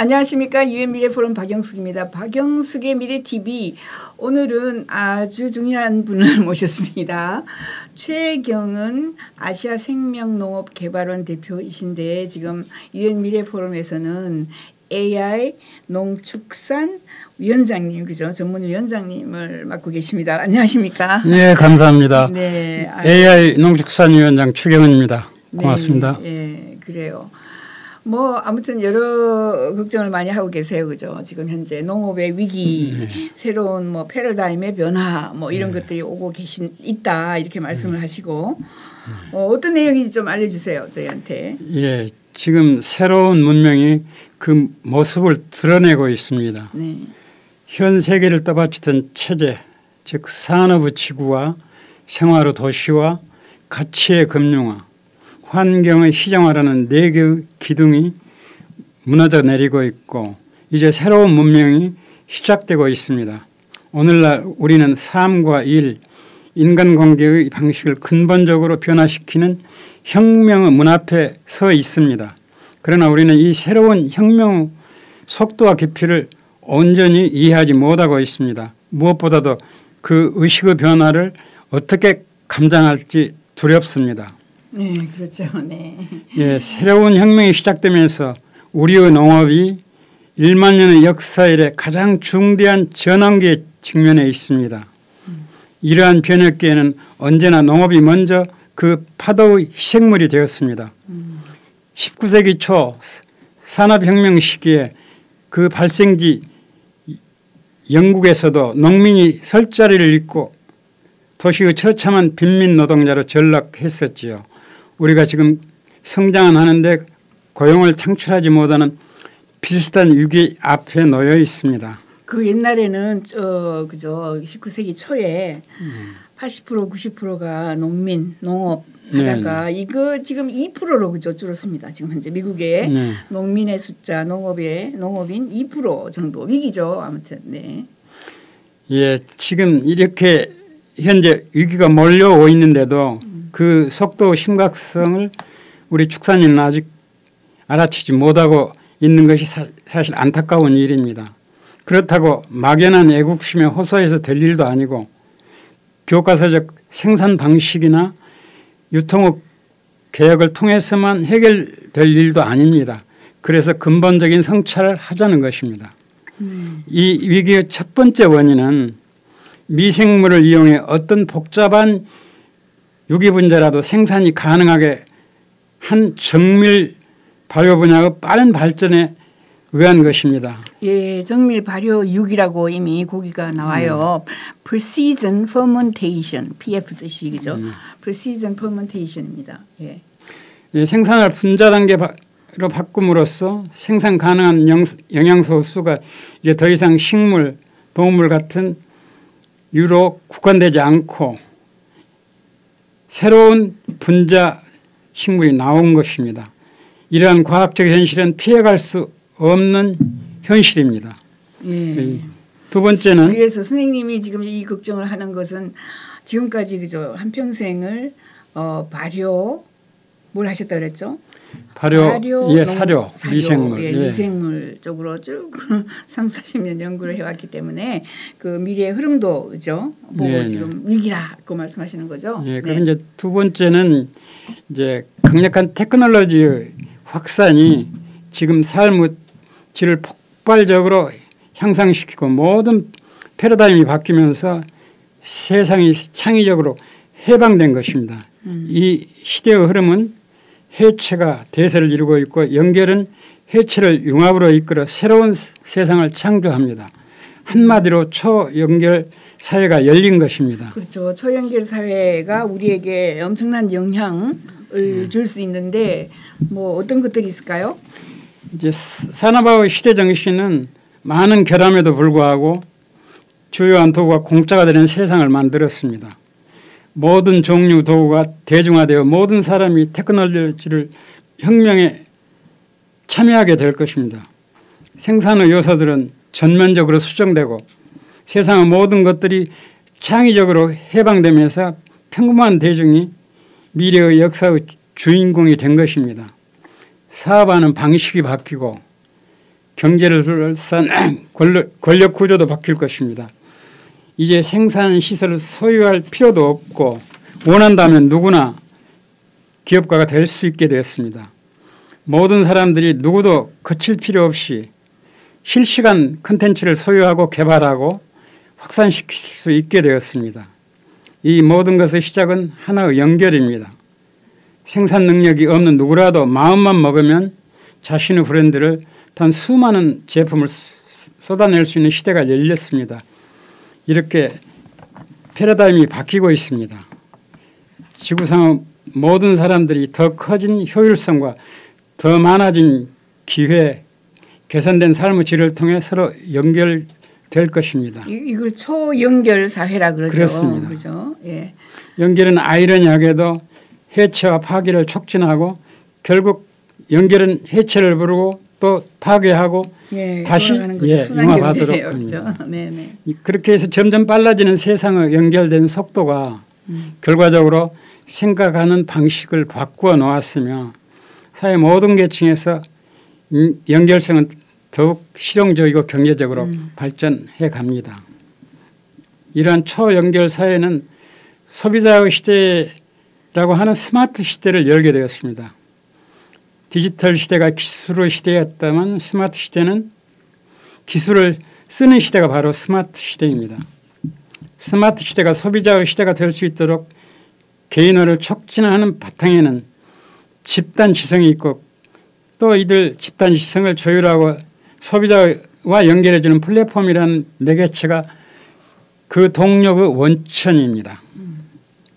안녕하십니까. 유엔 미래 포럼 박영숙입니다. 박영숙의 미래 TV. 오늘은 아주 중요한 분을 모셨습니다. 최경은 아시아 생명 농업 개발원 대표이신데 지금 유엔 미래 포럼에서는 AI 농축산 위원장님, 그죠? 전문위원장님을 맡고 계십니다. 안녕하십니까? 네, 감사합니다. 네, AI 농축산위원장 최경은입니다. 고맙습니다. 네, 네, 그래요. 뭐 아무튼 여러 걱정을 많이 하고 계세요, 그죠? 지금 현재 농업의 위기, 네. 새로운 뭐 패러다임의 변화, 뭐 이런 네. 것들이 오고 있다 이렇게 말씀을 네. 하시고 네. 어떤 내용인지 좀 알려주세요, 저희한테. 예, 지금 새로운 문명이 그 모습을 드러내고 있습니다. 네. 현 세계를 떠받치던 체제, 즉 산업의 지구화, 생활의 도시화, 가치의 금융화, 환경의 시장화라는 네 개의 기둥이 무너져 내리고 있고 이제 새로운 문명이 시작되고 있습니다. 오늘날 우리는 삶과 일, 인간관계의 방식을 근본적으로 변화시키는 혁명의 문 앞에 서 있습니다. 그러나 우리는 이 새로운 혁명의 속도와 깊이를 온전히 이해하지 못하고 있습니다. 무엇보다도 그 의식의 변화를 어떻게 감당할지 두렵습니다. 네, 그렇죠. 네. 예, 새로운 혁명이 시작되면서 우리의 농업이 1만 년의 역사 이래 가장 중대한 전환기에 직면해 있습니다. 이러한 변혁기에는 언제나 농업이 먼저 그 파도의 희생물이 되었습니다. 19세기 초 산업혁명 시기에 그 발생지 영국에서도 농민이 설 자리를 잃고 도시의 처참한 빈민 노동자로 전락했었지요. 우리가 지금 성장은 하는데 고용을 창출하지 못하는 비슷한 위기 앞에 놓여 있습니다. 그 옛날에는 그죠 19세기 초에 80% 90%가 농민, 농업 하다가 네네. 이거 지금 2%로 그죠 줄었습니다. 지금 현재 미국의 네. 농민의 숫자, 농업인 2% 정도 위기죠. 아무튼 네. 예, 지금 이렇게 현재 위기가 몰려오고 있는데도 그 속도의 심각성을 우리 축산인은 아직 알아채지 못하고 있는 것이 사실 안타까운 일입니다. 그렇다고 막연한 애국심에 호소해서 될 일도 아니고 교과서적 생산 방식이나 유통업 개혁을 통해서만 해결될 일도 아닙니다. 그래서 근본적인 성찰을 하자는 것입니다. 이 위기의 첫 번째 원인은 미생물을 이용해 어떤 복잡한 유기분자라도 생산이 가능하게 한 정밀 발효 분야의 빠른 발전에 의한 것입니다. 예, 정밀 발효 유기라고 이미 거기가 나와요. Precision Fermentation, PF 뜻이 그죠? Precision Fermentation입니다. 예. 예, 생산을 분자 단계로 바꿈으로써 생산 가능한 영양소 수가 이제 더 이상 식물, 동물 같은 유로 국한되지 않고 새로운 분자 식물이 나온 것입니다. 이러한 과학적 현실은 피해갈 수 없는 현실입니다. 예. 두 번째는 그래서 선생님이 지금 이 걱정을 하는 것은 지금까지 그죠 한평생을 발효 뭘 하셨다 그랬죠? 발효 예, 사료 미생물, 예, 미생물 쪽으로 쭉 30-40년 연구를 해왔기 때문에 그 미래의 흐름도 그죠? 보고 네네. 지금 위기라고 말씀하시는 거죠? 예, 그럼 네. 이제 두 번째는 이제 강력한 테크놀로지의 확산이 지금 삶의 질을 폭발적으로 향상시키고 모든 패러다임이 바뀌면서 세상이 창의적으로 해방된 것입니다. 이 시대의 흐름은 해체가 대세를 이루고 있고 연결은 해체를 융합으로 이끌어 새로운 세상을 창조합니다. 한마디로 초연결 사회가 열린 것입니다. 그렇죠. 초연결 사회가 우리에게 엄청난 영향을 줄 수 있는데 뭐 어떤 것들이 있을까요? 이제 산업화의 시대 정신은 많은 결함에도 불구하고 주요한 도구가 공짜가 되는 세상을 만들었습니다. 모든 종류 도구가 대중화되어 모든 사람이 테크놀로지를 혁명에 참여하게 될 것입니다. 생산의 요소들은 전면적으로 수정되고 세상의 모든 것들이 창의적으로 해방되면서 평범한 대중이 미래의 역사의 주인공이 된 것입니다. 사업하는 방식이 바뀌고 경제를 둘러싼 권력 구조도 바뀔 것입니다. 이제 생산 시설을 소유할 필요도 없고 원한다면 누구나 기업가가 될 수 있게 되었습니다. 모든 사람들이 누구도 거칠 필요 없이 실시간 콘텐츠를 소유하고 개발하고 확산시킬 수 있게 되었습니다. 이 모든 것의 시작은 하나의 연결입니다. 생산 능력이 없는 누구라도 마음만 먹으면 자신의 브랜드를 단 수많은 제품을 쏟아낼 수 있는 시대가 열렸습니다. 이렇게 패러다임이 바뀌고 있습니다. 지구상의 모든 사람들이 더 커진 효율성과 더 많아진 기회, 개선된 삶의 질을 통해 서로 연결될 것입니다. 이걸 초연결 사회라 그러죠. 그렇습니다. 그렇죠? 예. 연결은 아이러니하게도 해체와 파괴를 촉진하고 결국 연결은 해체를 부르고 또 파괴하고 예, 다시 융합하도록 합니다. 네네. 그렇게 해서 점점 빨라지는 세상의 연결된 속도가 결과적으로 생각하는 방식을 바꾸어 놓았으며 사회 모든 계층에서 연결성은 더욱 실용적이고 경제적으로 발전해 갑니다. 이러한 초연결 사회는 소비자의 시대라고 하는 스마트 시대를 열게 되었습니다. 디지털 시대가 기술의 시대였다면 스마트 시대는 기술을 쓰는 시대가 바로 스마트 시대입니다. 스마트 시대가 소비자의 시대가 될 수 있도록 개인화를 촉진하는 바탕에는 집단지성이 있고 또 이들 집단지성을 조율하고 소비자와 연결해주는 플랫폼이라는 매개체가 그 동력의 원천입니다.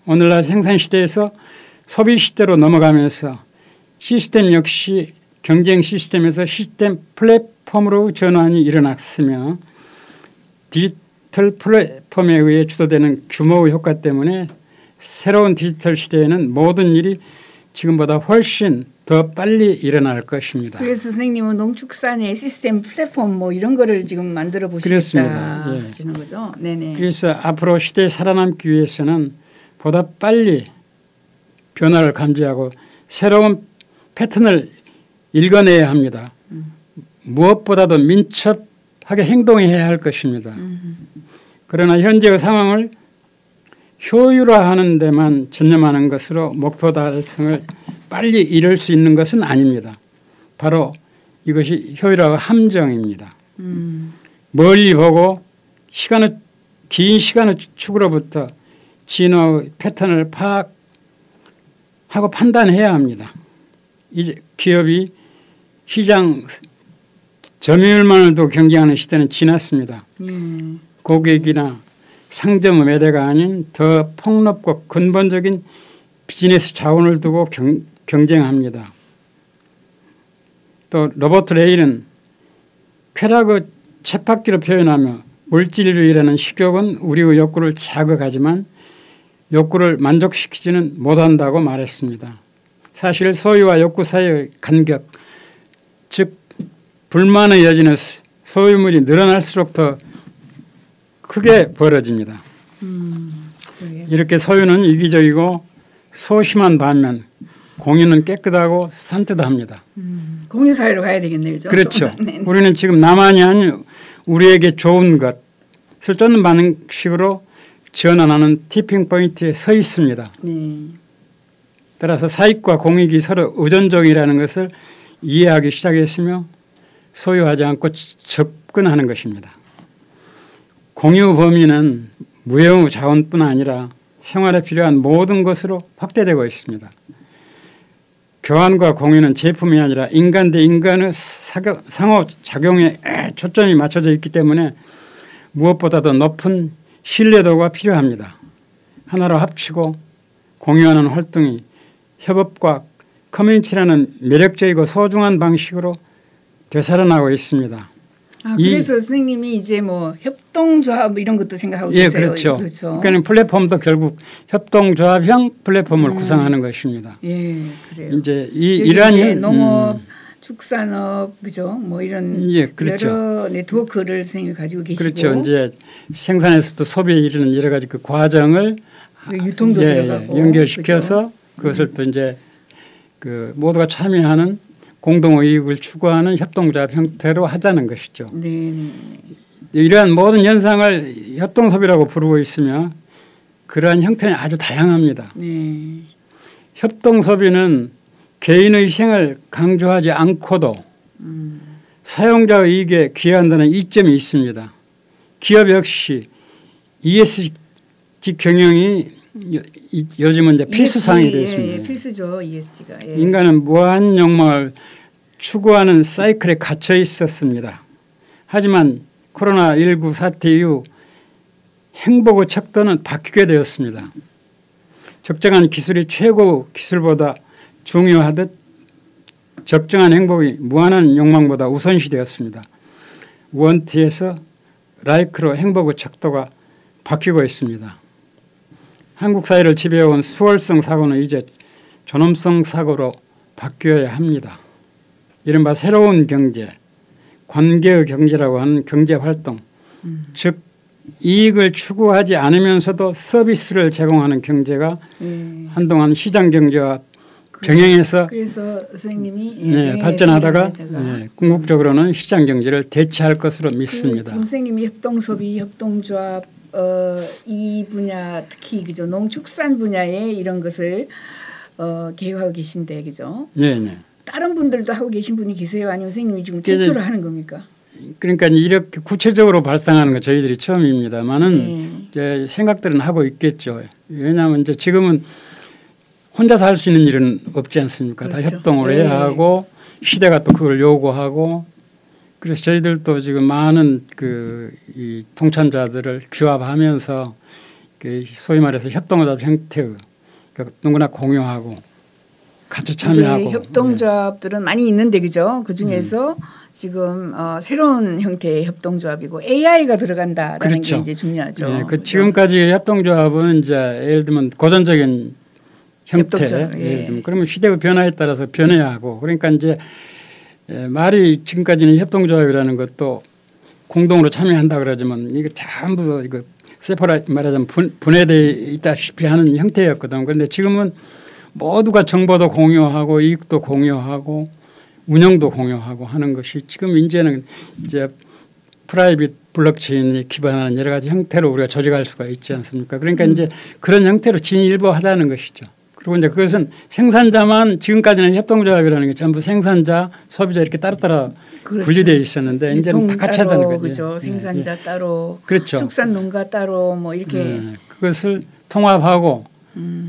오늘날 생산시대에서 소비시대로 넘어가면서 시스템 역시 경쟁 시스템에서 시스템 플랫폼으로 전환이 일어났으며 디지털 플랫폼에 의해 주도되는 규모의 효과 때문에 새로운 디지털 시대에는 모든 일이 지금보다 훨씬 더 빨리 일어날 것입니다. 그래서 선생님은 농축산의 시스템 플랫폼 뭐 이런 거를 지금 만들어 보시겠다 하시는 거죠? 네네. 그래서 앞으로 시대에 살아남기 위해서는 보다 빨리 변화를 감지하고 새로운 패턴을 읽어내야 합니다. 무엇보다도 민첩하게 행동해야 할 것입니다. 그러나 현재의 상황을 효율화하는 데만 전념하는 것으로 목표 달성을 빨리 이룰 수 있는 것은 아닙니다. 바로 이것이 효율화의 함정입니다. 멀리 보고 시간의 긴 시간의 추구로부터 진화의 패턴을 파악하고 판단해야 합니다. 이제 기업이 시장 점유율만으로도 경쟁하는 시대는 지났습니다. 고객이나 상점 매대가 아닌 더 폭넓고 근본적인 비즈니스 자원을 두고 경쟁합니다. 또 로봇 레일은 쾌락의 쳇바퀴로 표현하며 물질주의라는 식욕은 우리의 욕구를 자극하지만 욕구를 만족시키지는 못한다고 말했습니다. 사실 소유와 욕구 사이의 간격, 즉 불만의 여지는 소유물이 늘어날수록 더 크게 벌어집니다. 이렇게 소유는 이기적이고 소심한 반면 공유는 깨끗하고 산뜻합니다. 공유 사회로 가야 되겠네요. 그렇죠. 네. 우리는 지금 나만이 아닌 우리에게 좋은 것을 쫓는 방식으로 전환하는 티핑 포인트에 서 있습니다. 네. 따라서 사익과 공익이 서로 의존적이라는 것을 이해하기 시작했으며 소유하지 않고 접근하는 것입니다. 공유 범위는 무형의 자원뿐 아니라 생활에 필요한 모든 것으로 확대되고 있습니다. 교환과 공유는 제품이 아니라 인간 대 인간의 상호작용에 초점이 맞춰져 있기 때문에 무엇보다도 높은 신뢰도가 필요합니다. 하나로 합치고 공유하는 활동이 협업과 커뮤니티라는 매력적이고 소중한 방식으로 되살아나고 있습니다. 아, 그래서 선생님이 이제 뭐 협동조합 이런 것도 생각하고 계세요. 예, 그렇죠. 그렇죠. 그러니까 플랫폼도 결국 협동조합형 플랫폼을 구성하는 것입니다. 예, 그래요. 이제 이러한 농업, 축산업, 그죠? 뭐 이런 예, 그렇죠. 여러 네트워크를 선생님이 가지고 계시고 그렇죠. 이제 생산에서부터 소비에 이르는 여러 가지 그 과정을 유통도 예, 들어가고 연결시켜서 그렇죠? 그것을 또 이제 그 모두가 참여하는 공동이익을 추구하는 협동조합 형태로 하자는 것이죠. 네. 이러한 모든 현상을 협동섭이라고 부르고 있으며 그러한 형태는 아주 다양합니다. 네. 협동섭이는 개인의 희생을 강조하지 않고도 사용자의 이익에 기여한다는 이점이 있습니다. 기업 역시 ESG 경영이 요즘은 이제 필수사항이 되어 있습니다. 예, 필수죠. ESG가. 예. 인간은 무한 욕망을 추구하는 사이클에 갇혀 있었습니다. 하지만 코로나19 사태 이후 행복의 척도는 바뀌게 되었습니다. 적정한 기술이 최고 기술보다 중요하듯 적정한 행복이 무한한 욕망보다 우선시 되었습니다. 원티에서 라이크로 행복의 척도가 바뀌고 있습니다. 한국 사회를 지배해온 수월성 사고는 이제 존엄성 사고로 바뀌어야 합니다. 이른바 새로운 경제, 관계의 경제라고 하는 경제활동, 즉 이익을 추구하지 않으면서도 서비스를 제공하는 경제가 한동안 시장경제와 병행해서 그래서 선생님이 네, 발전하다가 네, 궁극적으로는 시장경제를 대체할 것으로 믿습니다. 선생님이 협동섭이 협동조합 이 분야 특히 그죠 농축산 분야에 이런 것을 계획하고 계신데 그죠? 네, 네. 다른 분들도 하고 계신 분이 계세요? 아니면 선생님이 지금 최초로 하는 겁니까? 그러니까 이렇게 구체적으로 발상하는 건 저희들이 처음입니다만은 네. 생각들은 하고 있겠죠. 왜냐하면 이제 지금은 혼자서 할 수 있는 일은 없지 않습니까? 그렇죠. 다 협동을 네. 해야 하고 시대가 또 그걸 요구하고 그래서 저희들도 지금 많은 그 이 동참자들을 규합하면서 그 소위 말해서 협동조합 형태의 그러니까 누구나 공유하고 같이 참여하고. 네, 협동조합들은 네. 많이 있는데 그죠? 그중에서 지금 새로운 형태의 협동조합이고 AI가 들어간다라는 그렇죠. 게 이제 중요하죠. 네, 그 지금까지 협동조합은 이제 예를 들면 고전적인 형태. 예. 그러면 시대의 변화에 따라서 변해야 하고 그러니까 이제 말이 지금까지는 협동조합이라는 것도 공동으로 참여한다 그러지만 이게 전부 이거 세포라 말하자면 분해되어 있다시피 하는 형태였거든. 그런데 지금은 모두가 정보도 공유하고 이익도 공유하고 운영도 공유하고 하는 것이 지금 이제는 이제 프라이빗 블록체인에 기반하는 여러 가지 형태로 우리가 조직할 수가 있지 않습니까? 그러니까 이제 그런 형태로 진일보하자는 것이죠. 그리고 이제 그것은 생산자만 지금까지는 협동조합이라는 게 전부 생산자, 소비자 이렇게 따로따로 그렇죠. 분리되어 있었는데 이제는 다 같이 하자는 거죠. 그렇죠. 생산자 네. 따로, 그렇죠. 축산 농가 따로 뭐 이렇게 네. 그것을 통합하고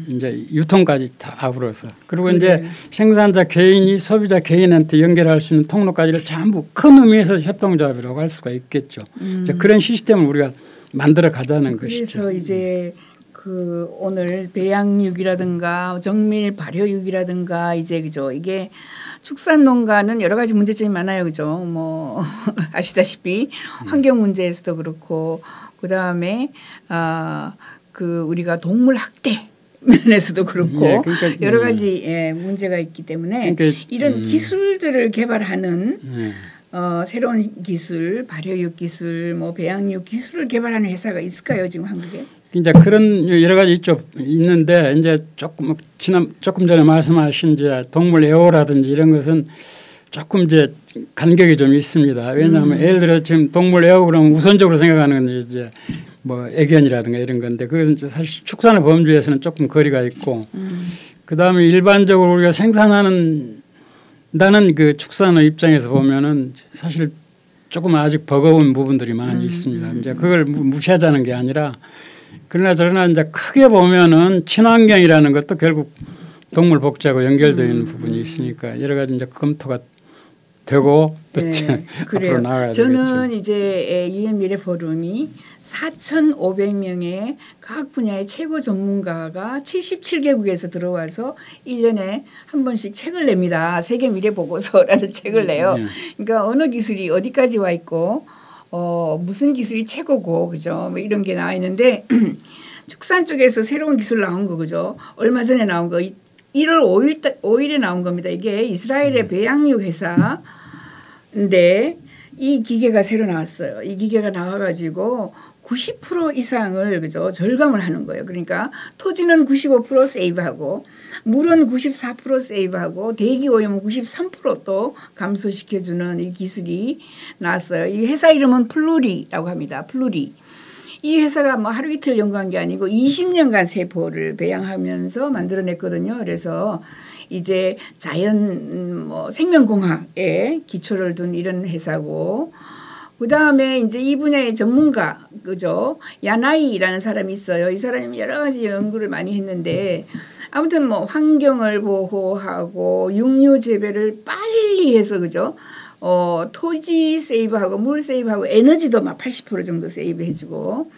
이제 유통까지 다 아우러서 그리고 네. 이제 생산자 개인이 소비자 개인한테 연결할 수 있는 통로까지를 전부 큰 의미에서 협동조합이라고 할 수가 있겠죠. 이제 그런 시스템을 우리가 만들어 가자는 그래서 것이죠. 그래서 이제. 그 오늘 배양육이라든가 정밀 발효육이라든가 이제 그죠 이게 축산 농가는 여러 가지 문제점이 많아요 그죠 뭐 아시다시피 환경 문제에서도 그렇고 그 다음에 그 우리가 동물 학대 면에서도 그렇고 예, 그러니까, 여러 가지 예, 문제가 있기 때문에 그러니까, 이런 기술들을 개발하는 새로운 기술 발효육 기술 뭐 배양육 기술을 개발하는 회사가 있을까요 지금 한국에? 이제 그런 여러 가지 있는데 이제 조금 전에 말씀하신 이제 동물 애호라든지 이런 것은 조금 이제 간격이 좀 있습니다. 왜냐하면 예를 들어 지금 동물 애호 그러면 우선적으로 생각하는 건 이제 뭐 애견이라든가 이런 건데 그건 이제 사실 축산의 범주에서는 조금 거리가 있고 그다음에 일반적으로 우리가 생산한다는 그 축산의 입장에서 보면은 사실 조금 아직 버거운 부분들이 많이 있습니다. 이제 그걸 무시하자는 게 아니라. 그러나 저러나 이제 크게 보면은 친환경이라는 것도 결국 동물 복제하고 연결되어 있는 부분이 있으니까 여러 가지 이제 검토가 되고 또 네, 앞으로 나가야 되겠죠. 저는 이제 유엔 미래 포럼이 4,500명의 각 분야의 최고 전문가가 77개국에서 들어와서 1년에 한 번씩 책을 냅니다. 세계 미래 보고서라는 책을 내요. 네. 그러니까 어느 기술이 어디까지 와 있고 무슨 기술이 최고고 그죠? 뭐 이런 게 나와 있는데 축산 쪽에서 새로운 기술 나온 거 그죠? 얼마 전에 나온 거 1월 5일에 나온 겁니다. 이게 이스라엘의 배양육 회사인데 이 기계가 새로 나왔어요. 이 기계가 나와가지고 90% 이상을 그죠 절감을 하는 거예요. 그러니까 토지는 95% 세이브하고 물은 94% 세이브하고 대기 오염은 93% 또 감소시켜주는 이 기술이 나왔어요. 이 회사 이름은 플루리라고 합니다. 플루리. 이 회사가 뭐 하루 이틀 연구한 게 아니고 20년간 세포를 배양하면서 만들어냈거든요. 그래서 이제 자연 뭐 생명공학에 기초를 둔 이런 회사고, 그 다음에 이제 이 분야의 전문가, 그죠? 야나이라는 사람이 있어요. 이 사람이 여러 가지 연구를 많이 했는데, 아무튼 뭐 환경을 보호하고 육류 재배를 빨리 해서, 그죠? 토지 세이브하고 물 세이브하고 에너지도 막 80% 정도 세이브해주고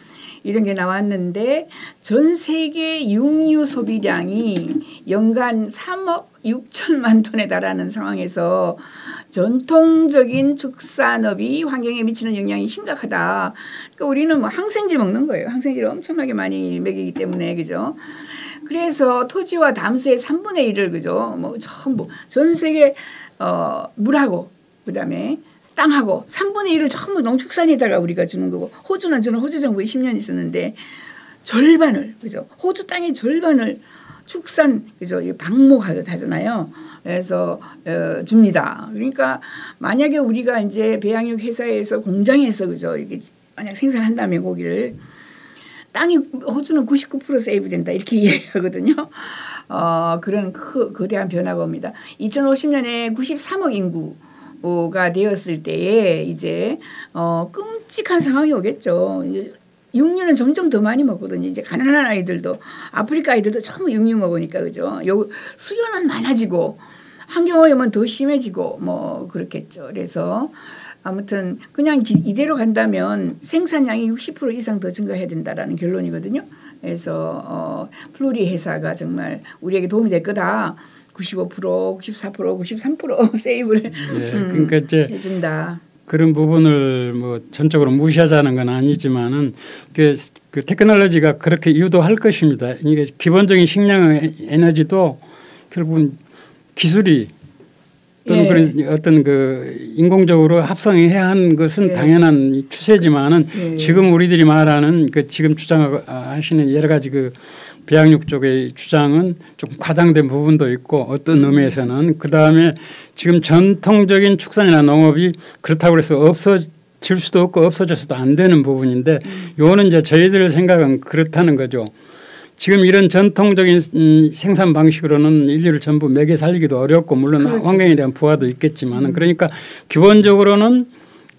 이런 게 나왔는데, 전 세계 육류 소비량이 연간 3억 6천만 톤에 달하는 상황에서 전통적인 축산업이 환경에 미치는 영향이 심각하다. 그러니까 우리는 뭐 항생제 먹는 거예요. 항생제를 엄청나게 많이 먹이기 때문에, 그죠? 그래서 토지와 담수의 3분의 1을, 그죠? 뭐 전부 전 세계 물하고 그다음에 땅하고 3분의 1을 전부 농축산에다가 우리가 주는 거고, 호주는 저는 호주 정부에 10년 있었는데 절반을, 그죠? 호주 땅의 절반을 축산, 그죠? 방목하잖아요. 그래서 줍니다. 그러니까 만약에 우리가 이제 배양육 회사에서 공장에서, 그죠? 이렇게 만약 생산한다면 고기를 땅이 호주는 99% 세이브된다 이렇게 이해하거든요. 그런 거대한 변화가 옵니다. 2050년에 93억 인구가 되었을 때에 이제 끔찍한 상황이 오겠죠. 육류는 점점 더 많이 먹거든요. 이제 가난한 아이들도, 아프리카 아이들도 전부 육류 먹으니까, 그죠. 수요는 많아지고 환경오염은 더 심해지고 뭐 그렇겠죠. 그래서 아무튼 그냥 이대로 간다면 생산량이 60% 이상 더 증가해야 된다라는 결론이거든요. 그래서 플루리 회사가 정말 우리에게 도움이 될 거다. 95%, 94%, 93% 세이브를 네, 그러니까 이제 해준다. 그런 부분을 뭐 전적으로 무시하자는 건 아니지만은 그 테크놀로지가 그렇게 유도할 것입니다. 이게 기본적인 식량의 에너지도 결국은 기술이 또는 예. 그런 어떤 그 인공적으로 합성해야 한 것은 예. 당연한 추세지만은 예. 지금 우리들이 말하는 그 지금 주장하시는 여러 가지 그 배양육 쪽의 주장은 조금 과장된 부분도 있고 어떤 의미에서는 그다음에 지금 전통적인 축산이나 농업이 그렇다고 해서 없어질 수도 없고 없어져서도 안 되는 부분인데 요거는 이제 저희들 생각은 그렇다는 거죠. 지금 이런 전통적인 생산 방식으로는 인류를 전부 먹여 살리기도 어렵고 물론 그렇지. 환경에 대한 부하도 있겠지만 그러니까 기본적으로는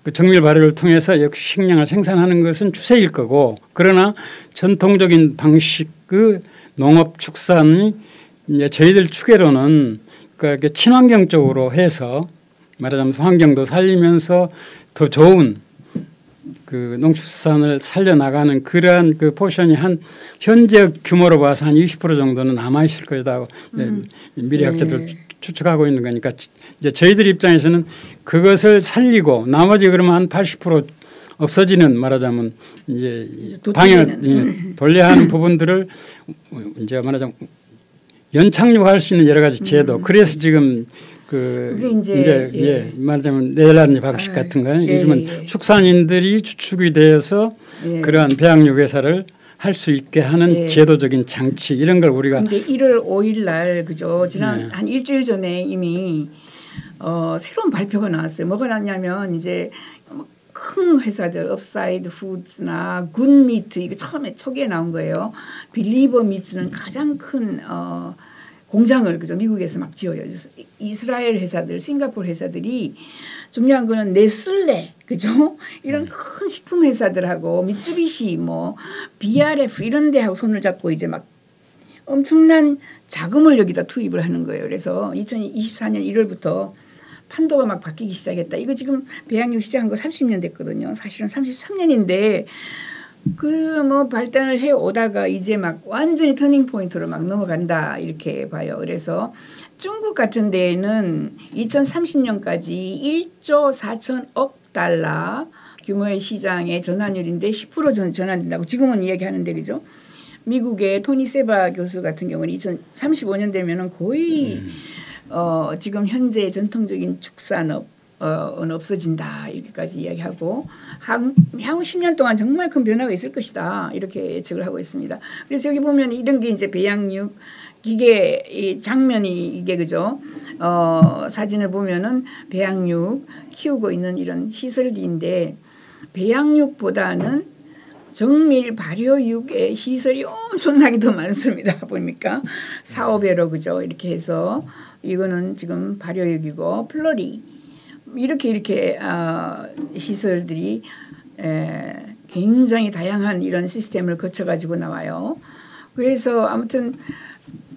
그 정밀 발효를 통해서 역시 식량을 생산하는 것은 추세일 거고, 그러나 전통적인 방식 그 농업 축산이 이제 저희들 추계로는 그러니까 친환경적으로 해서 말하자면 환경도 살리면서 더 좋은 그 농축산을 살려나가는 그러한 그 포션이 한 현재 규모로 봐서 한 20% 정도는 남아있을 것이다. 미래학자들 네. 추측하고 있는 거니까 이제 저희들 입장에서는 그것을 살리고 나머지 그러면 한 80% 없어지는 말하자면 이제 방향을 돌려야 하는 부분들을 이제 말하자면 연착륙할 수 있는 여러 가지 제도 그래서 지금 그 이제 예. 예, 말하자면 네덜란드 방식 같은 거예요. 이러면 예. 축산인들이 주축이 되어서 예. 그러한 배양육 회사를 할 수 있게 하는 예. 제도적인 장치 이런 걸 우리가. 근데 1월 5일 날 그죠? 지난 예. 한 일주일 전에 이미 새로운 발표가 나왔어요. 뭐가 나왔냐면 이제 큰 회사들 업사이드 푸드나 굿 미트 이거 처음에 초기에 나온 거예요. 빌리버 미츠는 가장 큰 공장을 그죠 미국에서 막 지어요. 이스라엘 회사들, 싱가포르 회사들이 중요한 거는 네슬레 그죠 이런 큰 식품 회사들하고 미츠비시 뭐 BRF 이런 데하고 손을 잡고 이제 막 엄청난 자금을 여기다 투입을 하는 거예요. 그래서 2024년 1월부터 판도가 막 바뀌기 시작했다. 이거 지금 배양육 시작한 거 30년 됐거든요. 사실은 33년인데 그 뭐 발단을 해 오다가 이제 막 완전히 터닝 포인트로 막 넘어간다 이렇게 봐요. 그래서 중국 같은 데에는 2030년까지 1조 4천억 달러 규모의 시장의 전환율인데 10% 전환된다고 지금은 이야기하는데 그죠? 미국의 토니 세바 교수 같은 경우는 2035년 되면은 거의 지금 현재 전통적인 축산업 은 없어진다 이렇게까지 이야기하고 향후 10년 동안 정말 큰 변화가 있을 것이다 이렇게 예측을 하고 있습니다. 그래서 여기 보면 이런 게 이제 배양육 기계 이 장면이 이게 그죠? 사진을 보면은 배양육 키우고 있는 이런 시설기인데 배양육보다는 정밀 발효육의 시설이 엄청나게 더 많습니다. 보니까 4~5배로 그죠? 이렇게 해서 이거는 지금 발효육이고 플루리 이렇게 시설들이 굉장히 다양한 이런 시스템을 거쳐가지고 나와요. 그래서 아무튼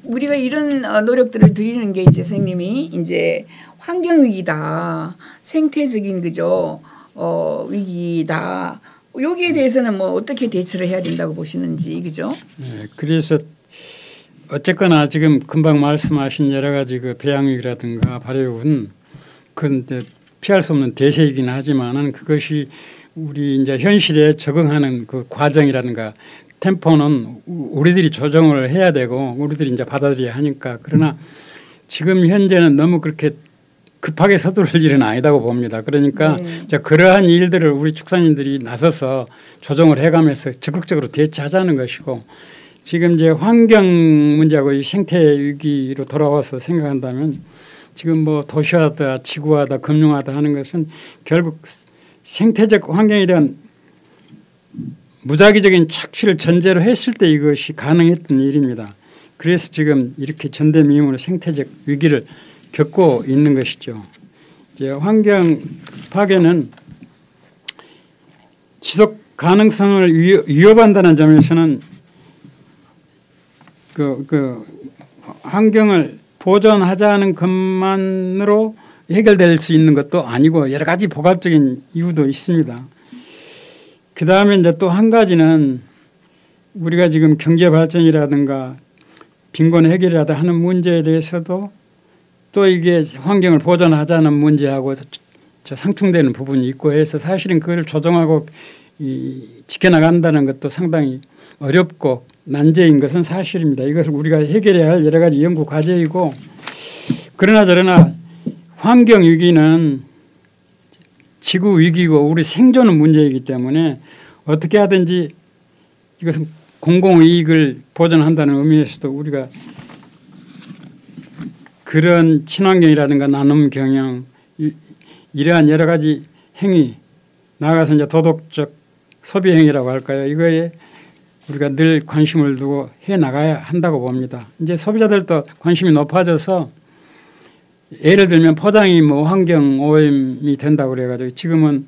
우리가 이런 노력들을 드리는 게 이제 선생님이 이제 환경위기다, 생태적인 그죠 위기다. 여기에 대해서는 뭐 어떻게 대처를 해야 된다고 보시는지 그죠? 네, 그래서 어쨌거나 지금 금방 말씀하신 여러 가지 그 배양육이라든가 발효육은 근데 피할 수 없는 대세이긴 하지만은 그것이 우리 이제 현실에 적응하는 그 과정이라든가 템포는 우리들이 조정을 해야 되고 우리들이 이제 받아들여야 하니까 그러나 지금 현재는 너무 그렇게 급하게 서두를 일은 아니다고 봅니다. 그러니까 이제 그러한 일들을 우리 축산인들이 나서서 조정을 해가면서 적극적으로 대처하자는 것이고 지금 이제 환경 문제하고 이 생태 위기로 돌아와서 생각한다면 지금 뭐 도시화다, 지구화다, 금융화다 하는 것은 결국 생태적 환경에 대한 무작위적인 착취를 전제로 했을 때 이것이 가능했던 일입니다. 그래서 지금 이렇게 전대미문으로 생태적 위기를 겪고 있는 것이죠. 이제 환경 파괴는 지속 가능성을 위협한다는 점에서는 그 환경을 보존하자는 것만으로 해결될 수 있는 것도 아니고 여러 가지 복합적인 이유도 있습니다. 그 다음에 이제 또 한 가지는 우리가 지금 경제 발전이라든가 빈곤 해결이라든가 하는 문제에 대해서도 또 이게 환경을 보존하자는 문제하고 상충되는 부분이 있고 해서 사실은 그걸 조정하고 지켜나간다는 것도 상당히 어렵고 난제인 것은 사실입니다. 이것을 우리가 해결해야 할 여러 가지 연구 과제이고 그러나 저러나 환경 위기는 지구 위기고 우리 생존의 문제이기 때문에 어떻게 하든지 이것은 공공이익을 보전한다는 의미에서도 우리가 그런 친환경이라든가 나눔 경영 이러한 여러 가지 행위 나아가서 이제 도덕적 소비 행위라고 할까요? 이거에 우리가 늘 관심을 두고 해나가야 한다고 봅니다. 이제 소비자들도 관심이 높아져서 예를 들면 포장이 뭐 환경 오염이 된다고 그래가지고 지금은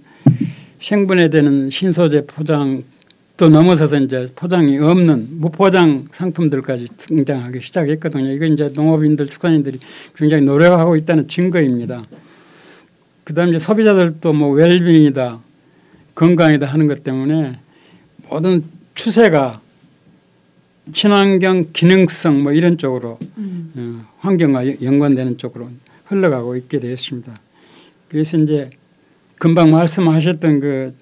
생분해 되는 신소재 포장 또 넘어서서 이제 포장이 없는 무포장 상품들까지 등장하기 시작했거든요. 이건 이제 농업인들, 축산인들이 굉장히 노력하고 있다는 증거입니다. 그다음에 이제 소비자들도 뭐 웰빙이다, 건강이다 하는 것 때문에 모든 추세가 친환경 기능성 뭐 이런 쪽으로 환경과 연관되는 쪽으로 흘러가고 있게 되었습니다. 그래서 이제 금방 말씀하셨던 그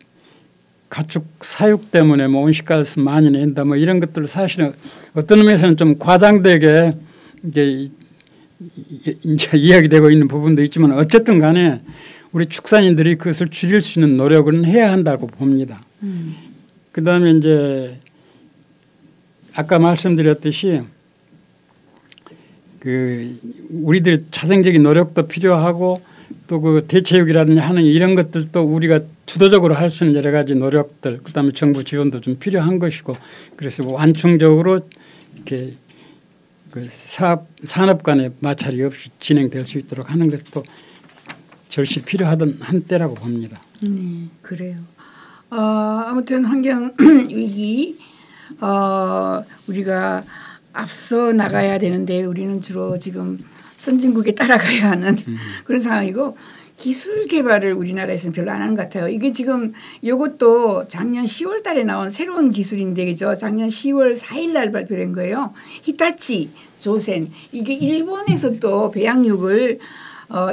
가축 사육 때문에 뭐 온실가스 많이 낸다 뭐 이런 것들 사실은 어떤 의미에서는 좀 과장되게 이제 이야기되고 있는 부분도 있지만 어쨌든 간에 우리 축산인들이 그것을 줄일 수 있는 노력은 해야 한다고 봅니다. 그다음에 이제 아까 말씀드렸듯이 그 우리들의 자생적인 노력도 필요하고 또 그 대체육이라든지 하는 이런 것들도 우리가 주도적으로 할 수 있는 여러 가지 노력들 그다음에 정부 지원도 좀 필요한 것이고 그래서 완충적으로 이렇게 그 산업 간의 마찰이 없이 진행될 수 있도록 하는 것도 절실 필요하던 한때라고 봅니다. 네, 그래요. 아무튼 환경 위기 우리가 앞서 나가야 되는데 우리는 주로 지금 선진국에 따라가야 하는 그런 상황이고 기술 개발을 우리나라에서는 별로 안 하는 것 같아요. 이게 지금 이것도 작년 10월 달에 나온 새로운 기술인데 그죠? 작년 10월 4일 날 발표된 거예요. 히타치, 조센 이게 일본에서 또 배양육을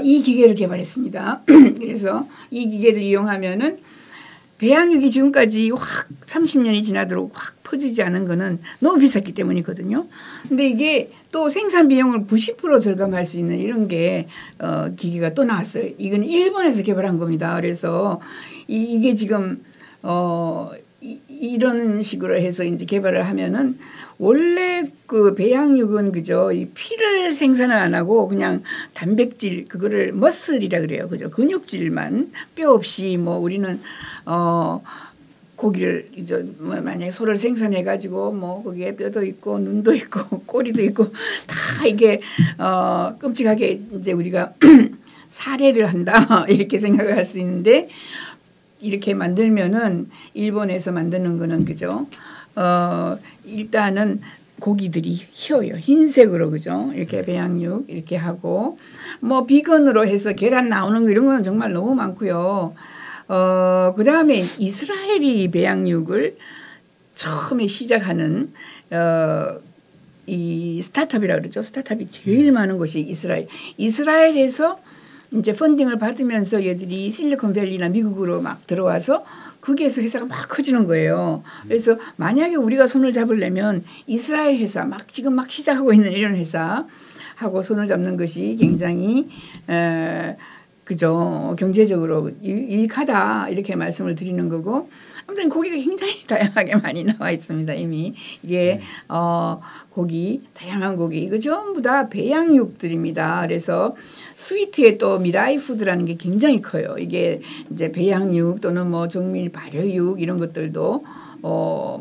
이 기계를 개발했습니다. 그래서 이 기계를 이용하면은 배양육이 지금까지 확 30년이 지나도록 확 퍼지지 않은 거는 너무 비쌌기 때문이거든요. 근데 이게 또 생산 비용을 90% 절감할 수 있는 이런 게 기기가 또 나왔어요. 이건 일본에서 개발한 겁니다. 그래서 이게 지금 이런 식으로 해서 이제 개발을 하면은 원래 그 배양육은 그죠 이 피를 생산을 안 하고 그냥 단백질 그거를 머슬이라 그래요. 그죠 근육질만 뼈 없이 뭐 우리는 고기를 이제 뭐 만약에 소를 생산해 가지고 뭐 거기에 뼈도 있고 눈도 있고 꼬리도 있고 다 이게 끔찍하게 이제 우리가 살해를 한다 이렇게 생각을 할 수 있는데 이렇게 만들면은 일본에서 만드는 거는 그죠 일단은 고기들이 휘어요. 흰색으로 그죠 이렇게 배양육 이렇게 하고 뭐 비건으로 해서 계란 나오는 거 이런 건 정말 너무 많고요. 그 다음에 이스라엘이 배양육을 처음에 시작하는 이 스타트업이라고 그러죠. 스타트업이 제일 많은 곳이 이스라엘. 이스라엘에서 이제 펀딩을 받으면서 얘들이 실리콘밸리나 미국으로 막 들어와서 거기에서 회사가 막 커지는 거예요. 그래서 만약에 우리가 손을 잡으려면 이스라엘 회사 막 지금 막 시작하고 있는 이런 회사하고 손을 잡는 것이 굉장히 그죠 경제적으로 유익하다 이렇게 말씀을 드리는 거고 아무튼 고기가 굉장히 다양하게 많이 나와 있습니다. 이미 이게 고기 다양한 고기 이거 전부 다 배양육들입니다. 그래서 스위트에 또 미라이푸드라는 게 굉장히 커요. 이게 이제 배양육 또는 뭐 정밀 발효육 이런 것들도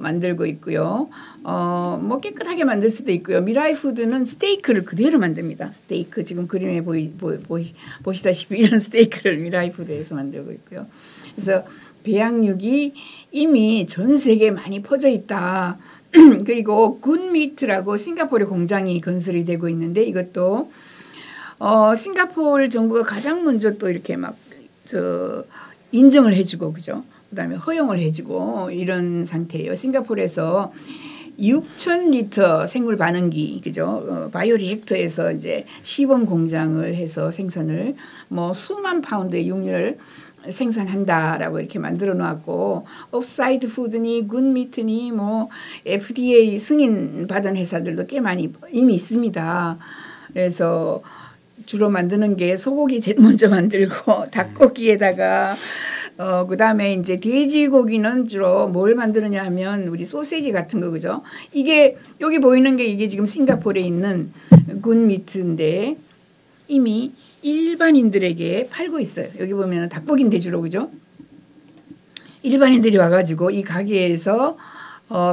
만들고 있고요. 뭐 깨끗하게 만들 수도 있고요. 미라이푸드는 스테이크를 그대로 만듭니다. 스테이크 지금 그림에 보시다시피 이런 스테이크를 미라이푸드에서 만들고 있고요. 그래서 배양육이 이미 전 세계에 많이 퍼져 있다. 그리고 굿 미트라고 싱가포르 공장이 건설이 되고 있는데 이것도 싱가포르 정부가 가장 먼저 또 이렇게 막 인정을 해주고 그죠. 그다음에 허용을 해주고 이런 상태예요. 싱가포르에서 6,000리터 생물 반응기 그죠 바이오리액터에서 이제 시범 공장을 해서 생산을 뭐 수만 파운드의 육류를 생산한다라고 이렇게 만들어 놓았고 업사이드 푸드니 굿미트니 뭐 FDA 승인 받은 회사들도 꽤 많이 이미 있습니다. 그래서 주로 만드는 게 소고기 제일 먼저 만들고 닭고기에다가 그다음에 이제 돼지고기는 주로 뭘 만드느냐 하면 우리 소세지 같은 거 그죠? 이게 여기 보이는 게 이게 지금 싱가포르에 있는 굿미트인데 이미 일반인들에게 팔고 있어요. 여기 보면 닭고기인데 주로 그죠? 일반인들이 와가지고 이 가게에서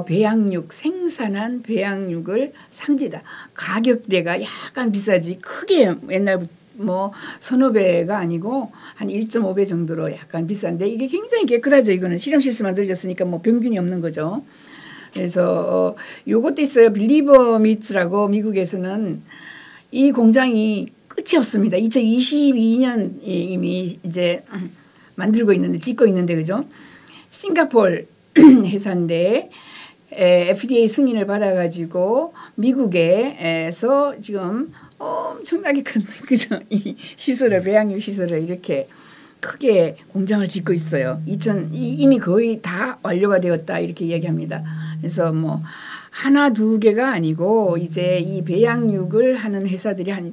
배양육 생산한 배양육을 삽니다. 가격대가 약간 비싸지 크게 옛날 뭐 서너 배가 아니고 한 1.5배 정도로 약간 비싼데 이게 굉장히 깨끗하죠. 이거는 실험실에서 만들어졌으니까 뭐 병균이 없는 거죠. 그래서 요것도 있어요. 빌리버 미츠라고 미국에서는 이 공장이 끝이 없습니다. 2022년 이미 이제 만들고 있는데 짓고 있는데 그죠? 싱가포르 회사인데 FDA 승인을 받아가지고 미국에서 지금 엄청나게 큰 그죠? 이 시설을 배양육 시설을 이렇게 크게 공장을 짓고 있어요. 이미 거의 다 완료가 되었다 이렇게 이야기합니다. 그래서 뭐 하나 두 개가 아니고 이제 이 배양육을 하는 회사들이 한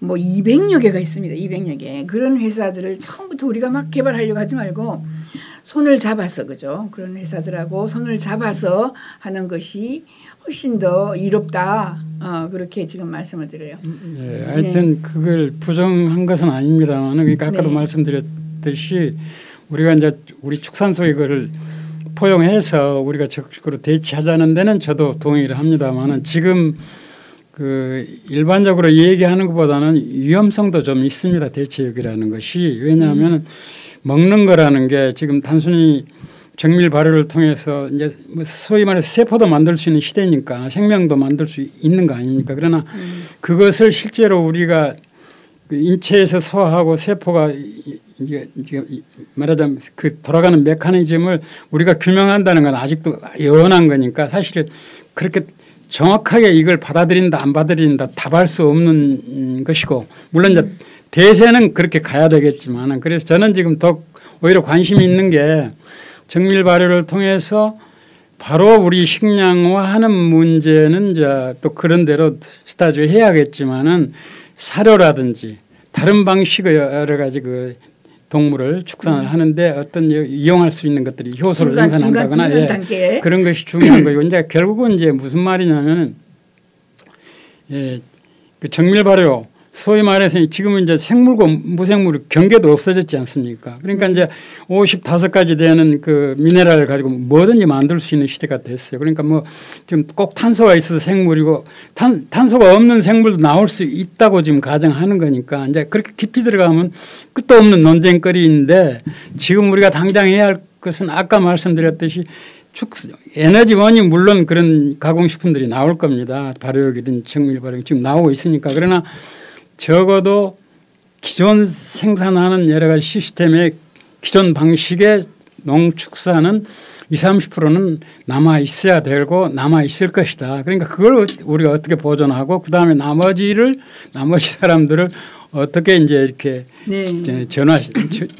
뭐 200여 개가 있습니다. 200여 개. 그런 회사들을 처음부터 우리가 막 개발하려고 하지 말고 손을 잡아서 그죠? 그런 회사들하고 손을 잡아서 하는 것이 훨씬 더 이롭다. 그렇게 지금 말씀을 드려요. 네, 하여튼 네. 그걸 부정한 것은 아닙니다만 그러니까 아까도 네. 말씀드렸듯이 우리가 이제 우리 축산소 이거를 포용해서 우리가 적극적으로 대치하자는 데는 저도 동의를 합니다만 지금 그 일반적으로 얘기하는 것보다는 위험성도 좀 있습니다. 대체육이라는 것이 왜냐하면 먹는 거라는 게 지금 단순히 정밀 발효를 통해서 이제 소위 말해서 세포도 만들 수 있는 시대니까 생명도 만들 수 있는 거 아닙니까? 그러나 그것을 실제로 우리가 인체에서 소화하고 세포가 이제 말하자면 그 돌아가는 메커니즘을 우리가 규명한다는 건 아직도 여연한 거니까 사실은 그렇게 정확하게 이걸 받아들인다 안 받아들인다 답할 수 없는 것이고 물론 이제 대세는 그렇게 가야 되겠지만 그래서 저는 지금 더 오히려 관심이 있는 게 정밀 발효를 통해서 바로 우리 식량화하는 문제는 이제 또 그런 대로 스타디를 해야겠지만은 사료라든지 다른 방식의 여러 가지 그 동물을 축산을 하는데 어떤 이용할 수 있는 것들이 효소를 생산한다거나 예, 그런 것이 중요한 거고 이제 결국은 이제 무슨 말이냐면은 예, 그 정밀 발효 소위 말해서 지금은 이제 생물과 무생물 경계도 없어졌지 않습니까? 그러니까 이제 55가지 되는 그 미네랄을 가지고 뭐든지 만들 수 있는 시대가 됐어요. 그러니까 뭐 지금 꼭 탄소가 있어서 생물이고 탄소가 없는 생물도 나올 수 있다고 지금 가정하는 거니까 이제 그렇게 깊이 들어가면 끝도 없는 논쟁거리인데 지금 우리가 당장 해야 할 것은 아까 말씀드렸듯이 에너지원이 물론 그런 가공식품들이 나올 겁니다. 발효액이든 정밀 발효 지금 나오고 있으니까 그러나 적어도 기존 생산하는 여러 가지 시스템의 기존 방식의 농축산은 20~30%는 남아 있어야 되고 남아 있을 것이다. 그러니까 그걸 우리가 어떻게 보존하고 그다음에 나머지 사람들을 어떻게 이제 이렇게 네.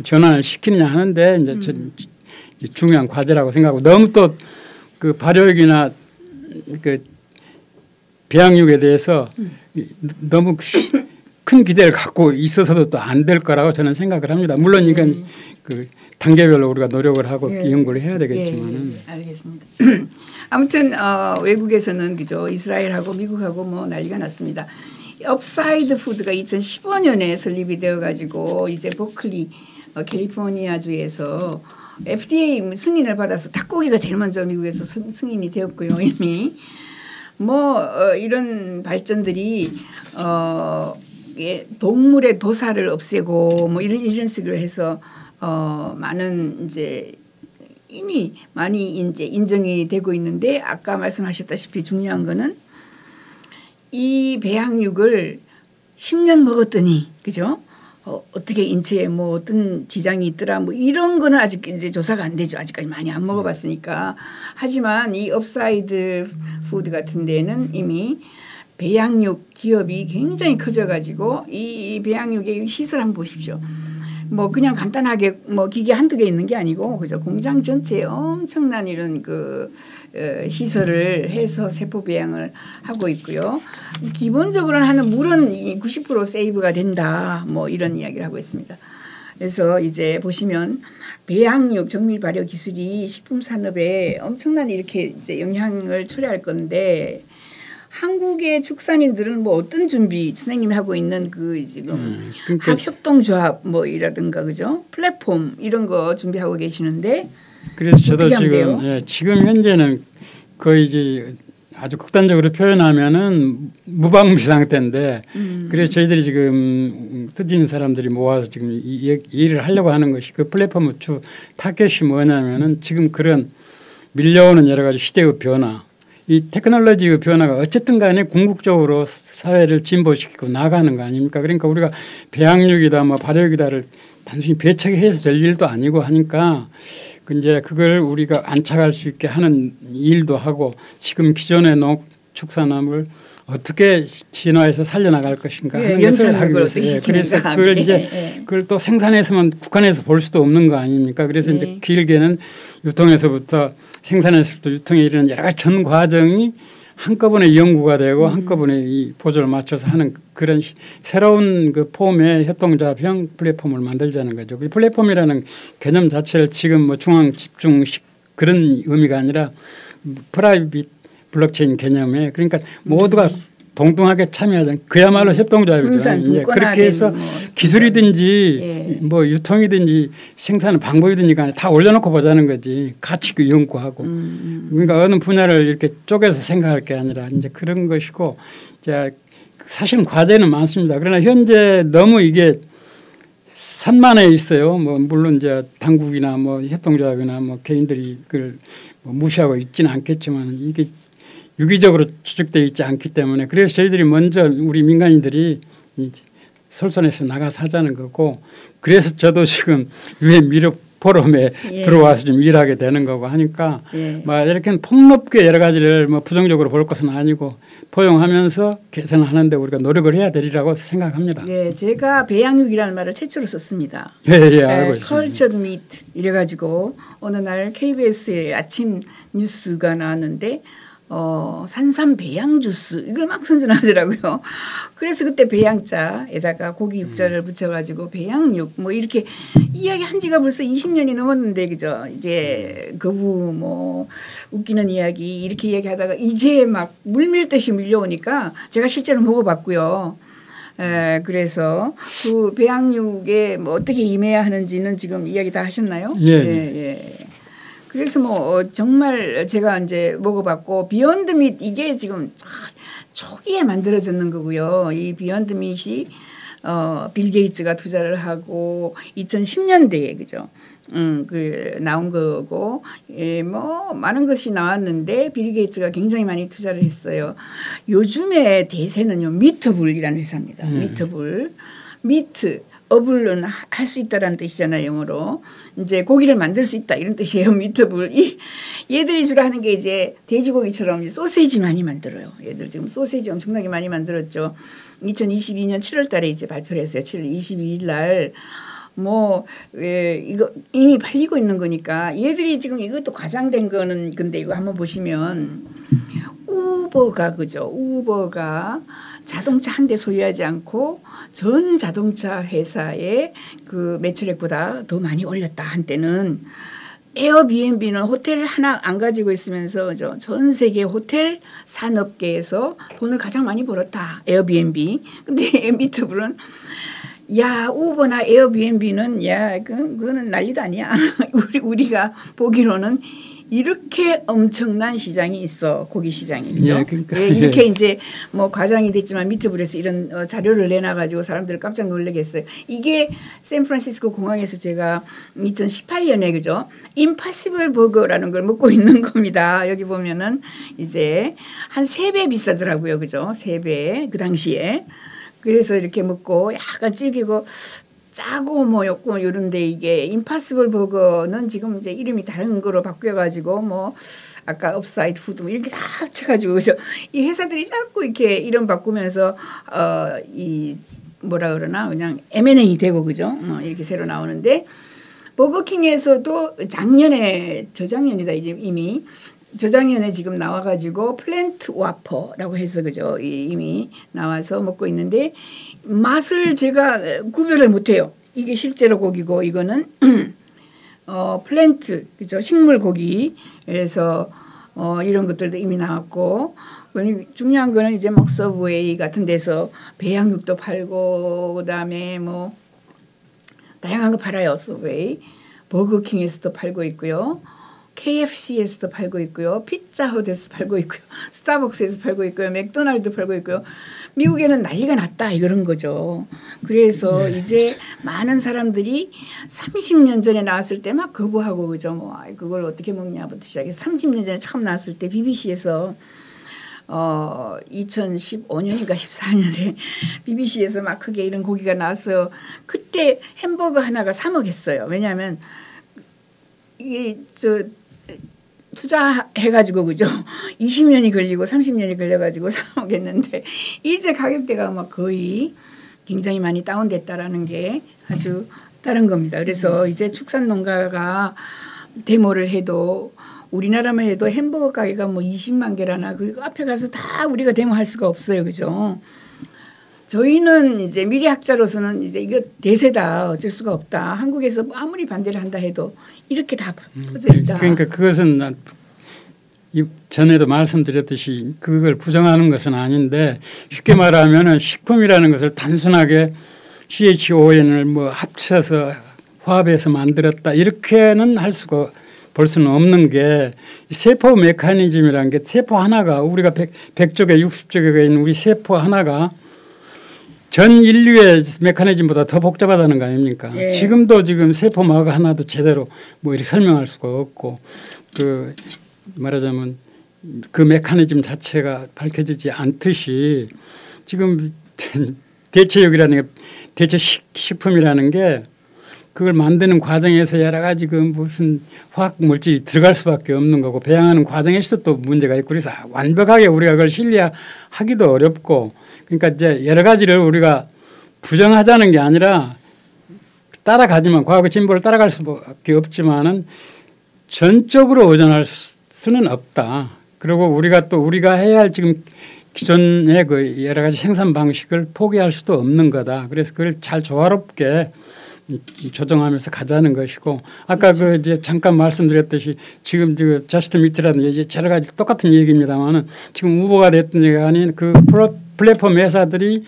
전환을 시키느냐 하는데 이제 중요한 과제라고 생각하고 너무 또 그 발효액이나 그 배양육에 대해서 너무 큰 기대를 갖고 있어서도 또 안 될 거라고 저는 생각을 합니다. 물론 이건 그 단계별로 우리가 노력을 하고 연구를 해야 되겠지만은. 예. 알겠습니다. 아무튼 외국에서는 그죠 이스라엘하고 미국하고 뭐 난리가 났습니다. 업사이드 푸드가 2015년에 설립이 되어가지고 이제 버클리 캘리포니아주에서 FDA 승인을 받아서 닭고기가 제일 먼저 미국에서 승인이 되었고요 이미. 뭐 이런 발전들이 동물의 도살을 없애고 뭐 이런 식으로 해서 많은 이제 이미 많이 이제 인정이 되고 있는데 아까 말씀하셨다시피 중요한 거는 이 배양육을 10년 먹었더니 그죠? 어떻게 인체에 뭐 어떤 지장이 있더라 뭐 이런 거는 아직 이제 조사가 안 되죠. 아직까지 많이 안 먹어봤으니까. 하지만 이 업사이드 푸드 같은 데는 이미 배양육 기업이 굉장히 커져가지고 이 배양육의 시설 한번 보십시오. 뭐 그냥 간단하게 뭐 기계 한두 개 있는 게 아니고 그죠. 공장 전체에 엄청난 이런 그 시설을 해서 세포 배양을 하고 있고요. 기본적으로는 하는 물은 90% 세이브가 된다. 뭐 이런 이야기를 하고 있습니다. 그래서 이제 보시면 배양육 정밀 발효 기술이 식품 산업에 엄청난 이렇게 이제 영향을 초래할 건데 한국의 축산인들은 뭐 어떤 준비 선생님이 하고 있는 그 지금 그러니까 협동조합 뭐 이라든가 그죠 플랫폼 이런 거 준비하고 계시는데 그래서 저도 지금 지금 현재는 거의 이제 아주 극단적으로 표현하면은 무방비 상태인데 그래서 저희들이 지금 뜨지는 사람들이 모아서 지금 일을 하려고 하는 것이 그 플랫폼의 주 타겟이 뭐냐면은 지금 그런 밀려오는 여러 가지 시대의 변화 이 테크놀로지의 변화가 어쨌든 간에 궁극적으로 사회를 진보시키고 나가는 거 아닙니까? 그러니까 우리가 배양육이다 뭐 발효육이다를 단순히 배척해서 될 일도 아니고 하니까 이제 그걸 우리가 안착할 수 있게 하는 일도 하고 지금 기존의 농축산업을 어떻게 진화해서 살려나갈 것인가 하는 것을 하기 위해서 그래서 그걸 이제 그걸 또 생산해서만 국한해서 볼 수도 없는 거 아닙니까? 그래서 이제 길게는 유통에서부터 생산에서부터 유통에 이르는 여러 가지 전 과정이 한꺼번에 연구가 되고 한꺼번에 이 보조를 맞춰서 하는 그런 새로운 그 폼의 협동조합형 플랫폼을 만들자는 거죠. 이 플랫폼이라는 개념 자체를 지금 뭐 중앙 집중식 그런 의미가 아니라 프라이빗 블록체인 개념에 그러니까 모두가 동등하게 참여하자는 그야말로 협동조합이죠. 그렇게 해서 뭐 기술이든지 뭐 유통이든지 생산 방법이든지 간에 다 올려놓고 보자는 거지 같이 그 연구하고 그러니까 어느 분야를 이렇게 쪼개서 생각할 게 아니라 이제 그런 것이고 이제 사실은 과제는 많습니다. 그러나 현재 너무 이게 산만해 있어요. 뭐 물론 이제 당국이나 뭐 협동조합이나 뭐 개인들이 그걸 뭐 무시하고 있지는 않겠지만 이게 유기적으로 추적되어 있지 않기 때문에 그래서 저희들이 먼저 우리 민간인들이 솔선해서 나가서 하자는 거고 그래서 저도 지금 유엔 미래 포럼에 들어와서 좀 일하게 되는 거고 하니까 막 이렇게 폭넓게 여러 가지를 뭐 부정적으로 볼 것은 아니고 포용하면서 개선하는데 우리가 노력을 해야 되리라고 생각합니다. 예, 제가 배양육이라는 말을 최초로 썼습니다. 예, 알고 있습니다. 컬처드 미트 이래가지고 어느 날 KBS의 아침 뉴스가 나왔는데 산삼 배양 주스 이걸 막 선전하더라고요. 그래서 그때 배양자에다가 고기 육자를 붙여가지고 배양육 뭐 이렇게 이야기한 지가 벌써 20년이 넘었는데 그죠? 이제 거부 뭐 웃기는 이야기 이렇게 이야기하다가 이제 막 물밀듯이 밀려오니까 제가 실제로 먹어봤고요. 예, 그래서 그 배양육에 뭐 어떻게 임해야 하는지는 지금 이야기 다 하셨나요? 예. 예, 예. 그래서 뭐 정말 제가 이제 먹어봤고 비욘드밋 이게 지금 초기에 만들어졌는 거고요. 이 비욘드밋이 빌 게이츠가 투자를 하고 2010년대에 그죠? 그 나온 거고 예, 뭐 많은 것이 나왔는데 빌 게이츠가 굉장히 많이 투자를 했어요. 요즘에 대세는요 미트블이라는 회사입니다. 미트블 미트 어블은 할 수 있다라는 뜻이잖아요, 영어로. 이제 고기를 만들 수 있다 이런 뜻이에요, 미트블. 이 얘들이 주로 하는 게 이제 돼지고기처럼 이제 소세지 많이 만들어요. 얘들 지금 소세지 엄청나게 많이 만들었죠. 2022년 7월달에 이제 발표를 했어요. 7월 22일날 뭐 예, 이거 이미 팔리고 있는 거니까 얘들이 지금 이것도 과장된 거는 근데 이거 한번 보시면 우버가 그죠? 우버가 자동차 한 대 소유하지 않고 전 자동차 회사의 그 매출액보다 더 많이 올렸다 한때는 에어비앤비는 호텔 하나 안 가지고 있으면서 전 세계 호텔 산업계에서 돈을 가장 많이 벌었다 에어비앤비. 근데 미트블은 야 우버나 에어비앤비는 야 그거는 난리도 아니야. 우리가 보기로는. 이렇게 엄청난 시장이 있어 고기 시장이 그죠? 예, 그러니까. 예, 이렇게 예. 이제 뭐 과장이 됐지만 미트블에서 이런 자료를 내놔가지고 사람들을 깜짝 놀라게 했어요. 이게 샌프란시스코 공항에서 제가 2018년에 그죠? 임파시블 버거라는 걸 먹고 있는 겁니다. 여기 보면은 이제 한 3배 비싸더라고요, 그죠? 3배 그 당시에 그래서 이렇게 먹고 약간 질기고. 짜고 뭐였고 이런데 이게 임파서블 버거는 지금 이제 이름이 다른 거로 바뀌어가지고 뭐 아까 업사이드 푸드 뭐 이렇게 다 합쳐가지고 그죠? 이 회사들이 자꾸 이렇게 이름 바꾸면서 이 뭐라 그러나 그냥 M&A 되고 그죠? 이렇게 새로 나오는데 버거킹에서도 작년에 저작년이다 이제 이미 저작년에 지금 나와가지고 플랜트 와퍼라고 해서 그죠? 이미 나와서 먹고 있는데. 맛을 제가 구별을 못해요. 이게 실제로 고기고 이거는 플랜트 그죠 식물 고기 그래서 이런 것들도 이미 나왔고 중요한 거는 이제 막 서브웨이 같은 데서 배양육도 팔고 그다음에 뭐 다양한 거 팔아요. 서브웨이 버거킹에서도 팔고 있고요. KFC에서도 팔고 있고요. 피자헛에서 팔고 있고요. 스타벅스에서 팔고 있고요. 맥도날드 팔고 있고요. 미국에는 난리가 났다 이런 거죠. 그래서 네. 이제 많은 사람들이 30년 전에 나왔을 때 막 거부하고 그죠. 뭐 그걸 어떻게 먹냐부터 시작해서 30년 전에 처음 나왔을 때 BBC에서 2015년인가 14년에 BBC에서 막 크게 이런 고기가 나왔어요. 그때 햄버거 하나가 3억 했어요. 왜냐하면 이게 저 투자해가지고 그죠 20년이 걸리고 30년이 걸려가지고 사오겠는데 이제 가격대가 막 거의 굉장히 많이 다운됐다라는 게 아주 다른 겁니다. 그래서 이제 축산농가가 데모를 해도 우리나라만 해도 햄버거 가게가 뭐 20만 개라나 그 앞에 가서 다 우리가 데모할 수가 없어요, 그죠? 저희는 이제 미래학자로서는 이제 이거 대세다 어쩔 수가 없다. 한국에서 아무리 반대를 한다 해도. 이렇게 다 퍼져있다. 그러니까 그것은 전에도 말씀드렸듯이 그걸 부정하는 것은 아닌데 쉽게 말하면 식품이라는 것을 단순하게 CHON을 뭐 합쳐서 화합해서 만들었다 이렇게는 할 수가 볼 수는 없는 게 세포 메커니즘이라는 게 세포 하나가 우리가 100쪽에 60쪽에 있는 우리 세포 하나가 전 인류의 메커니즘보다 더 복잡하다는 거 아닙니까? 예. 지금 세포막 하나도 제대로 뭐 이렇게 설명할 수가 없고 그 말하자면 그 메커니즘 자체가 밝혀지지 않듯이 지금 대체육이라는 게 대체 식품이라는 게 그걸 만드는 과정에서 여러 가지 그 무슨 화학 물질이 들어갈 수밖에 없는 거고 배양하는 과정에서도 또 문제가 있고 그래서 완벽하게 우리가 그걸 신뢰하기도 어렵고 그러니까 이제 여러 가지를 우리가 부정하자는 게 아니라 따라가지만 과학의 진보를 따라갈 수밖에 없지만은 전적으로 의존할 수는 없다. 그리고 우리가 또 우리가 해야 할 지금 기존의 그 여러 가지 생산 방식을 포기할 수도 없는 거다. 그래서 그걸 잘 조화롭게 조정하면서 가자는 것이고 아까 그 이제 잠깐 말씀드렸듯이 지금 그 저스트 미트라든지 이제 여러 가지 똑같은 얘기입니다만은 지금 후보가 됐던 얘기가 아닌 그 플랫폼 회사들이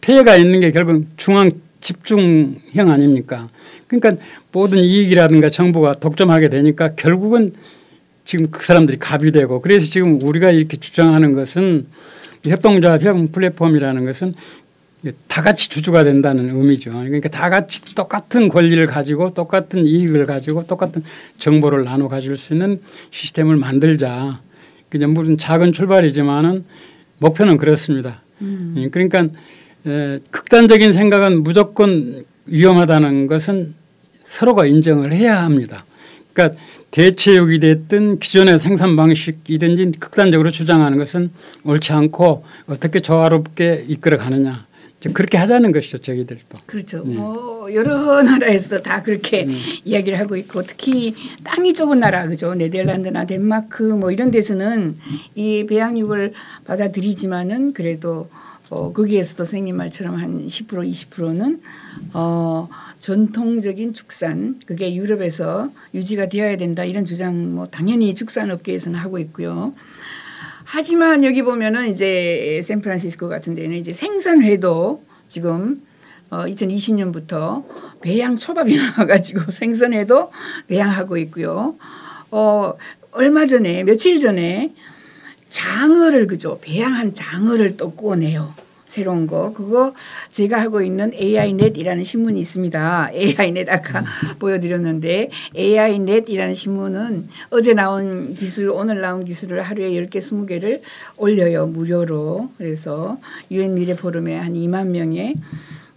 폐해가 있는 게 결국 중앙 집중형 아닙니까? 그러니까 모든 이익이라든가 정부가 독점하게 되니까 결국은 지금 그 사람들이 갑이 되고 그래서 지금 우리가 이렇게 주장하는 것은 협동조합형 플랫폼이라는 것은 다 같이 주주가 된다는 의미죠. 그러니까 다 같이 똑같은 권리를 가지고 똑같은 이익을 가지고 똑같은 정보를 나눠 가질 수 있는 시스템을 만들자. 그냥 무슨 작은 출발이지만은 목표는 그렇습니다. 그러니까 극단적인 생각은 무조건 위험하다는 것은 서로가 인정을 해야 합니다. 그러니까 대체육이 됐든 기존의 생산 방식이든지 극단적으로 주장하는 것은 옳지 않고 어떻게 조화롭게 이끌어가느냐. 그렇게 하자는 것이죠. 저희들도. 그렇죠. 네. 여러 나라에서도 다 그렇게 이야기를 하고 있고 특히 땅이 좁은 나라 그죠. 네덜란드나 덴마크 뭐 이런 데서는 이 배양육을 받아들이지만은 그래도 거기에서도 선생님 말처럼 한 10% 20%는 전통적인 축산 그게 유럽에서 유지가 되어야 된다 이런 주장 뭐 당연히 축산업계에서는 하고 있고요. 하지만 여기 보면은 이제 샌프란시스코 같은 데는 이제 생선회도 지금 2020년부터 배양 초밥이 나와가지고 생선회도 배양하고 있고요. 얼마 전에 며칠 전에 장어를 그죠 배양한 장어를 또 구워내요. 새로운 거 그거 제가 하고 있는 AI 넷이라는 신문이 있습니다. AI 넷 아까 보여드렸는데 AI 넷이라는 신문은 어제 나온 기술 오늘 나온 기술을 하루에 10개 20개를 올려요. 무료로. 그래서 유엔 미래 포럼에 한 2만 명의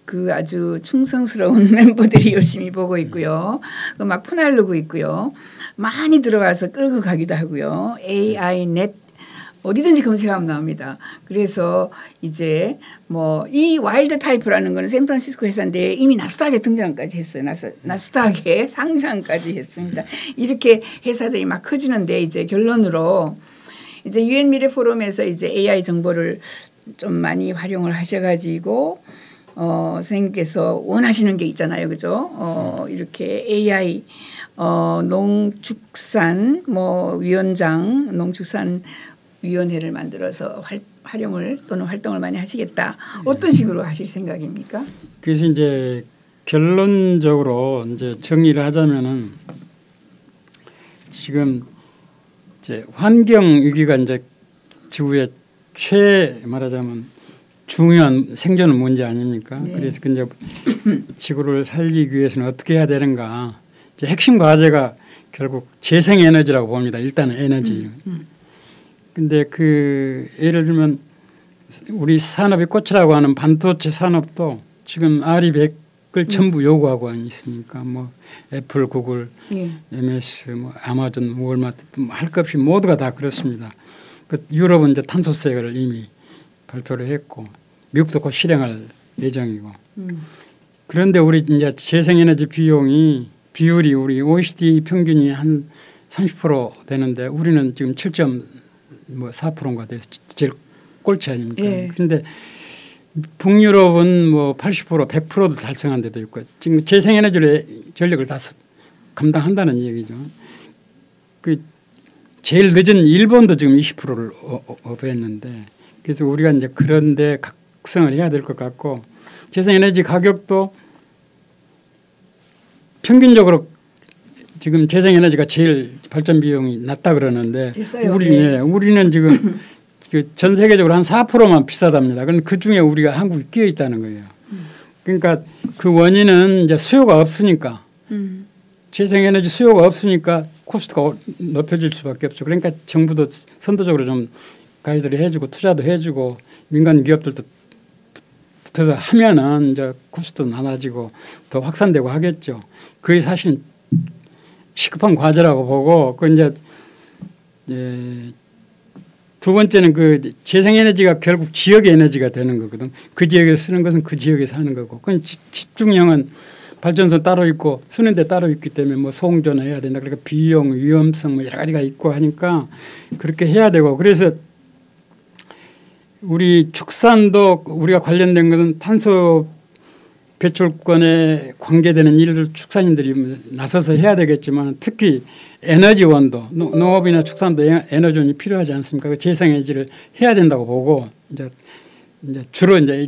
그 아주 충성스러운 멤버들이 열심히 보고 있고요. 막 퍼나르고 있고요. 많이 들어와서 끌고 가기도 하고요. AI 넷 어디든지 검색하면 나옵니다. 그래서 이제 뭐 이 와일드 타이프라는 거는 샌프란시스코 회사인데 이미 나스닥에 등장까지 했어요. 나스닥에 상장까지 했습니다. 이렇게 회사들이 막 커지는데 이제 결론으로 이제 유엔 미래 포럼에서 이제 AI 정보를 좀 많이 활용을 하셔가지고 선생님께서 원하시는 게 있잖아요, 그죠? 이렇게 AI 농축산 뭐 위원장 농축산 위원회를 만들어서 활용을 또는 활동을 많이 하시겠다. 어떤 식으로 하실 생각입니까? 그래서 이제 결론적으로 이제 정리를 하자면은 지금 이제 환경 위기가 이제 지구의 말하자면 중요한 생존 문제 아닙니까? 네. 그래서 이제 지구를 살리기 위해서는 어떻게 해야 되는가? 이제 핵심 과제가 결국 재생 에너지라고 봅니다. 일단은 에너지. 근데 그 예를 들면 우리 산업의 꽃이라고 하는 반도체 산업도 지금 R200을 전부 요구하고 있으니까 뭐 애플, 구글, MS, 뭐 아마존, 월마트 할 것 없이 모두가 다 그렇습니다. 그 유럽은 이제 탄소세를 이미 발표를 했고 미국도 곧 실행할 예정이고 그런데 우리 이제 재생에너지 비율이 우리 OECD 평균이 한 30% 되는데 우리는 지금 4%인가 돼서 제일 꼴찌 아닙니까? 예. 그런데 북유럽은 뭐 80% 100%도 달성한 데도 있고 지금 재생에너지로 전력을 다 감당한다는 얘기죠. 그 제일 늦은 일본도 지금 20%를 업했는데 그래서 우리가 이제 그런 데 각성을 해야 될 것 같고 재생에너지 가격도 평균적으로 지금 재생에너지가 제일 발전 비용이 낮다 그러는데 우리는 지금 전 세계적으로 한 4%만 비싸답니다. 그런데 그중에 우리가 한국이 끼어 있다는 거예요. 그러니까 그 원인은 이제 수요가 없으니까 재생에너지 수요가 없으니까 코스트가 높여질 수밖에 없죠. 그러니까 정부도 선도적으로 좀 가이드를 해주고 투자도 해주고 민간 기업들도 더 하면은 이제 코스도 낮아지고 더 확산되고 하겠죠. 그게 사실 시급한 과제라고 보고, 그 이제 두 번째는 그 재생에너지가 결국 지역의 에너지가 되는 거거든. 그 지역에 쓰는 것은 그 지역에 사는 거고, 그건 집중형은 발전소 따로 있고 쓰는 데 따로 있기 때문에 뭐 소홍전화 해야 된다. 그러니까 비용, 위험성 뭐 여러 가지가 있고 하니까 그렇게 해야 되고, 그래서 우리 축산도 우리가 관련된 것은 탄소 배출권에 관계되는 일들 축산인들이 나서서 해야 되겠지만, 특히 에너지원도 농업이나 축산도 에너지원이 필요하지 않습니까? 그 재생에너지를 해야 된다고 보고, 이제 주로 이제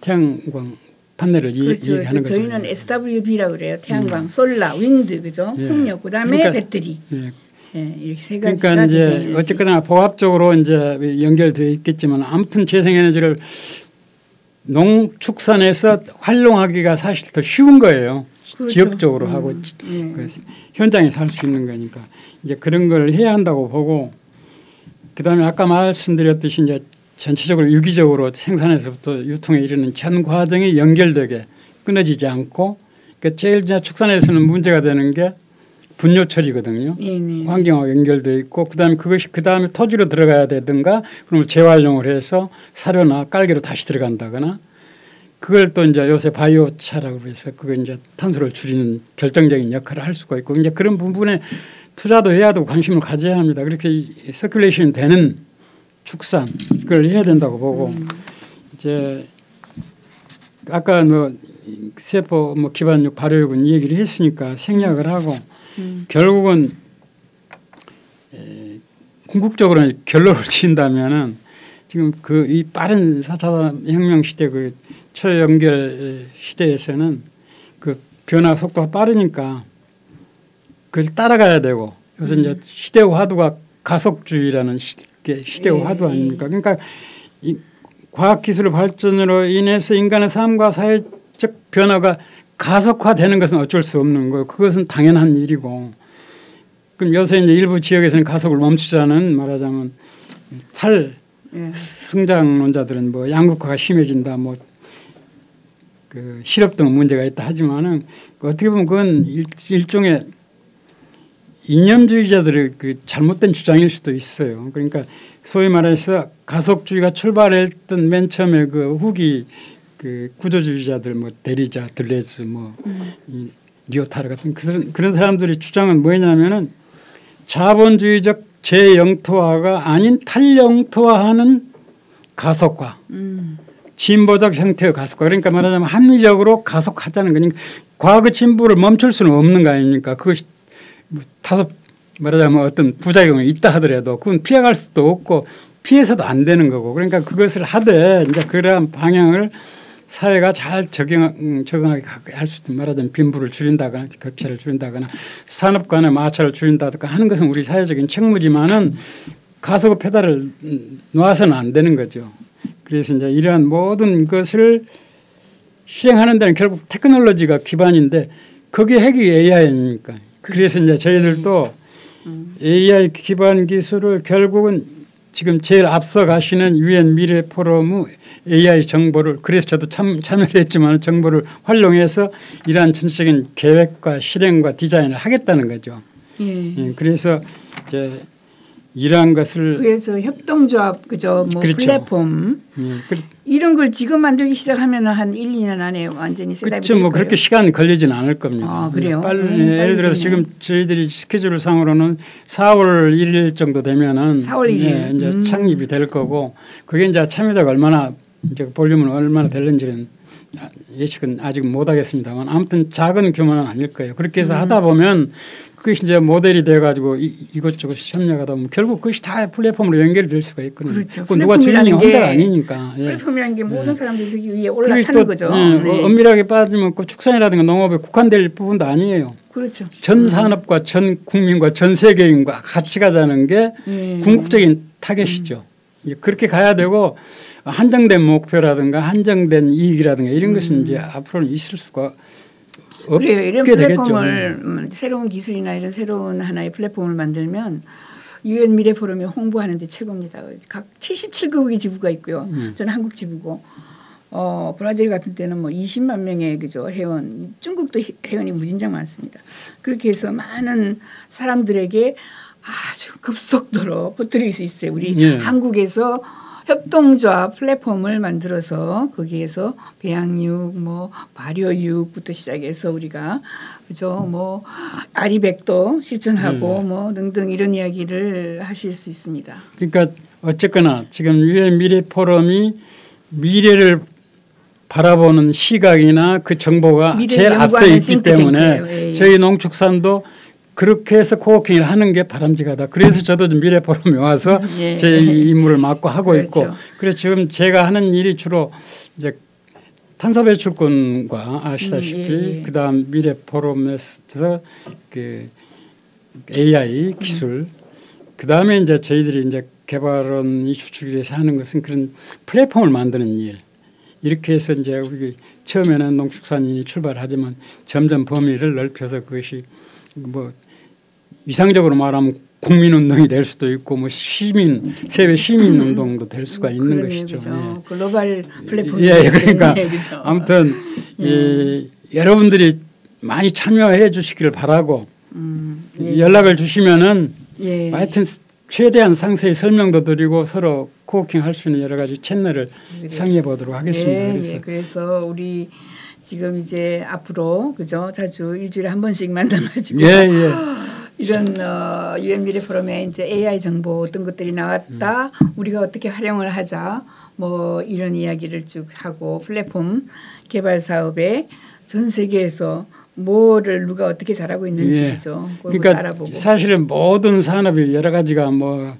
태양광 판넬을 그렇죠. 얘기하는 거죠. 저희는 SWB라고 그래요. 태양광, 솔라, 윈드, 그죠? 예. 풍력, 그다음에 그러니까, 배터리. 예. 예, 이렇게 세 가지가 그러니까 이제 재생에너지. 어쨌거나 복합적으로 이제 연결되어 있겠지만, 아무튼 재생에너지를 농축산에서 활용하기가 사실 더 쉬운 거예요. 그렇죠. 지역적으로 하고 그래서 현장에서 할 수 있는 거니까 이제 그런 걸 해야 한다고 보고, 그다음에 아까 말씀드렸듯이 이제 전체적으로 유기적으로 생산에서부터 유통에 이르는 전 과정이 연결되게 끊어지지 않고, 그러니까 제일 축산에서는 문제가 되는 게 분뇨 처리거든요. 네네. 환경하고 연결되어 있고, 그다음에 그것이 그다음에 토지로 들어가야 되든가, 그러면 재활용을 해서 사료나 깔개로 다시 들어간다거나, 그걸 또 이제 요새 바이오차라고 해서 그거 이제 탄소를 줄이는 결정적인 역할을 할 수가 있고, 이제 그런 부분에 투자도 해야 되고 관심을 가져야 합니다. 그렇게 서큘레이션 되는 축산, 그걸 해야 된다고 보고, 이제 아까 뭐 세포 뭐 기반육, 발효육은 이 얘기를 했으니까 생략을 하고, 결국은 궁극적으로 결론을 지은다면은 지금 그 이 빠른 4차 혁명 시대, 그 초연결 시대에서는 그 변화 속도가 빠르니까 그걸 따라가야 되고, 그래서 이제 시대화두가 가속주의라는 시대화두 아닙니까? 그러니까 이 과학기술 발전으로 인해서 인간의 삶과 사회적 변화가 가속화되는 것은 어쩔 수 없는 거예요. 그것은 당연한 일이고, 그럼 요새 이제 일부 지역에서는 가속을 멈추자는, 말하자면 탈승장론자들은 뭐 양극화가 심해진다, 뭐 그 실업 등 문제가 있다 하지만은, 어떻게 보면 그건 일종의 이념주의자들의 그 잘못된 주장일 수도 있어요. 그러니까 소위 말해서 가속주의가 출발했던 맨 처음에 그 후기 그 구조주의자들 뭐 데리다, 들뢰즈 뭐 리오타르 같은 그런 사람들의 주장은 뭐냐면은 자본주의적 재영토화가 아닌 탈영토화하는 가속화, 진보적 형태의 가속화. 그러니까 말하자면 합리적으로 가속하자는 거니까, 과거의 진보를 멈출 수는 없는 거 아닙니까? 그것이 뭐 다소 말하자면 어떤 부작용이 있다 하더라도 그건 피해갈 수도 없고 피해서도 안 되는 거고, 그러니까 그것을 하되 이제 그러한 방향을 사회가 잘 적응하게 할 수 있는, 말하자면 빈부를 줄인다거나 격차를 줄인다거나 산업 간의 마찰을 줄인다든가 하는 것은 우리 사회적인 책무지만은 가속의 페달을 놓아서는 안 되는 거죠. 그래서 이제 이러한 모든 것을 실행하는 데는 결국 테크놀로지가 기반인데, 그게 핵이 AI니까. 그래서 이제 저희들도 AI 기반 기술을 결국은 지금 제일 앞서 가시는 유엔 미래 포럼의 AI 정보를, 그래서 저도 참여를 했지만 정보를 활용해서 이러한 전체적인 계획과 실행과 디자인을 하겠다는 거죠. 예. 예, 그래서 이제 이러한 것을, 그래서 협동조합, 그죠? 뭐 그렇죠. 플랫폼. 예, 이런 걸 지금 만들기 시작하면 한 1, 2년 안에 완전히 셋업이 될 거예요. 뭐 그렇게 시간이 걸리진 않을 겁니다. 아, 그래요? 빨리, 예를 들어서 지금 저희들이 스케줄 상으로는 4월 1일 정도 되면은 4월 1일 예, 이제 창립이 될 거고, 그게 이제 참여자가 얼마나 이제 볼륨은 얼마나 될는지는 예측은 아직 못 하겠습니다만, 아무튼 작은 규모는 아닐 거예요. 그렇게 해서 하다 보면 그것이 이제 모델이 돼가지고 이것저것 협력하다 보면 결국 그것이 다 플랫폼으로 연결될 수가 있거든요. 그렇죠. 누가 주인이 혼자가 아니니까. 예. 플랫폼이라는 게 모든 사람들이 여기 위에 올라타는 거죠. 예. 네. 엄밀하게 따지면 그 축산이라든가 농업에 국한될 부분도 아니에요. 그렇죠. 전 산업과 전 국민과 전 세계인과 같이 가자는 게 궁극적인 타겟이죠. 그렇게 가야 되고, 한정된 목표라든가 한정된 이익이라든가 이런 것은 이제 앞으로는 있을 수가 없게 되겠죠. 이런 플랫폼을 새로운 기술이나 이런 새로운 하나의 플랫폼을 만들면 유엔 미래 포럼에 홍보하는 데 최고입니다. 각 77개국의 지부가 있고요. 저는 한국 지부고 브라질 같은 때는 뭐 20만 명의 그죠 회원, 중국도 회원이 무진장 많습니다. 그렇게 해서 많은 사람들에게 아주 급속도로 퍼뜨릴 수 있어요. 우리 예. 한국에서 협동조합 플랫폼을 만들어서 거기에서 배양육, 뭐 발효육부터 시작해서 우리가 그죠 뭐 아리백도 실천하고 뭐 등등 이런 이야기를 하실 수 있습니다. 그러니까 어쨌거나 지금 유엔 미래 포럼이 미래를 바라보는 시각이나 그 정보가 제일 앞서 있기 때문에 저희 농축산도 그렇게 해서 코워킹을 하는 게 바람직하다. 그래서 저도 미래 포럼에 와서 예. 제 임무를 맡고 하고 그렇죠. 있고 그래서 지금 제가 하는 일이 주로 이제 탄소 배출권과 아시다시피 예. 그다음 미래 포럼에서 그 AI 기술 그다음에 이제 저희들이 이제 개발원이 주축이 돼서 하는 것은 그런 플랫폼을 만드는 일. 이렇게 해서 이제 우리 처음에는 농축산인이 출발하지만 점점 범위를 넓혀서 그것이 뭐 이상적으로 말하면 국민운동이 될 수도 있고 뭐 시민 세계 시민운동도 될 수가 있는 것이죠. 그렇죠. 예. 글로벌 플랫폼. 예, 그러니까 그렇죠. 아무튼 예. 여러분들이 많이 참여해 주시기를 바라고 예. 연락을 주시면은 예. 하여튼 최대한 상세히 설명도 드리고 서로 코워킹할 수 있는 여러 가지 채널을 그래. 상의해 보도록 하겠습니다. 네, 그래서. 네. 그래서 우리 지금 이제 앞으로 그죠 자주 일주일에 한 번씩 만나가지고 예, 예. 이런 유엔 미래 포럼에 이제 AI 정보 어떤 것들이 나왔다 우리가 어떻게 활용을 하자 뭐 이런 이야기를 쭉 하고 플랫폼 개발 사업에 전 세계에서 뭐를 누가 어떻게 잘하고 있는지죠. 예. 그러니까 알아보고. 사실은 모든 산업이 여러 가지가 뭐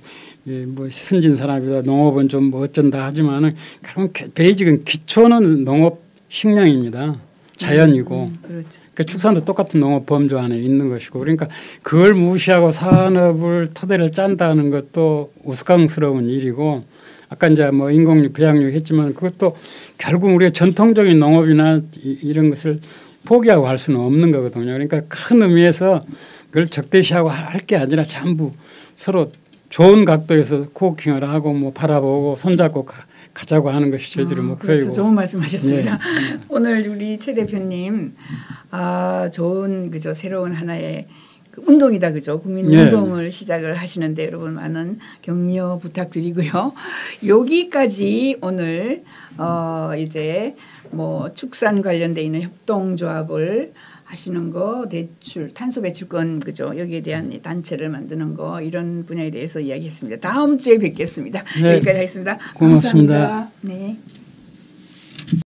선진 산업이다 농업은 좀 뭐 어쩐다 하지만은 그럼 베이직은 기초는 농업 식량입니다. 자연이고 그렇죠. 그러니까 축산도 똑같은 농업 범주 안에 있는 것이고 그러니까 그걸 무시하고 산업을 토대를 짠다는 것도 우스꽝스러운 일이고 아까 이제 뭐 인공육 배양육 했지만 그것도 결국 우리가 전통적인 농업이나 이런 것을 포기하고 할 수는 없는 거거든요. 그러니까 큰 의미에서 그걸 적대시하고 할 게 아니라 전부 서로 좋은 각도에서 코킹을 하고 뭐 바라보고 손잡고 가자고 하는 것이 저희들의 목표이고. 그렇죠. 좋은 말씀하셨습니다. 네. 오늘 우리 최 대표님 좋은 그죠 새로운 하나의 운동이다 그죠 국민운동을 예. 시작을 하시는데 여러분 많은 격려 부탁드리고요. 여기까지 오늘 이제 뭐 축산 관련돼 있는 협동조합을 하시는 거 대출 탄소 배출권 그죠 여기에 대한 단체를 만드는 거 이런 분야에 대해서 이야기했습니다. 다음 주에 뵙겠습니다. 네. 여기까지 하겠습니다. 고맙습니다. 감사합니다. 네.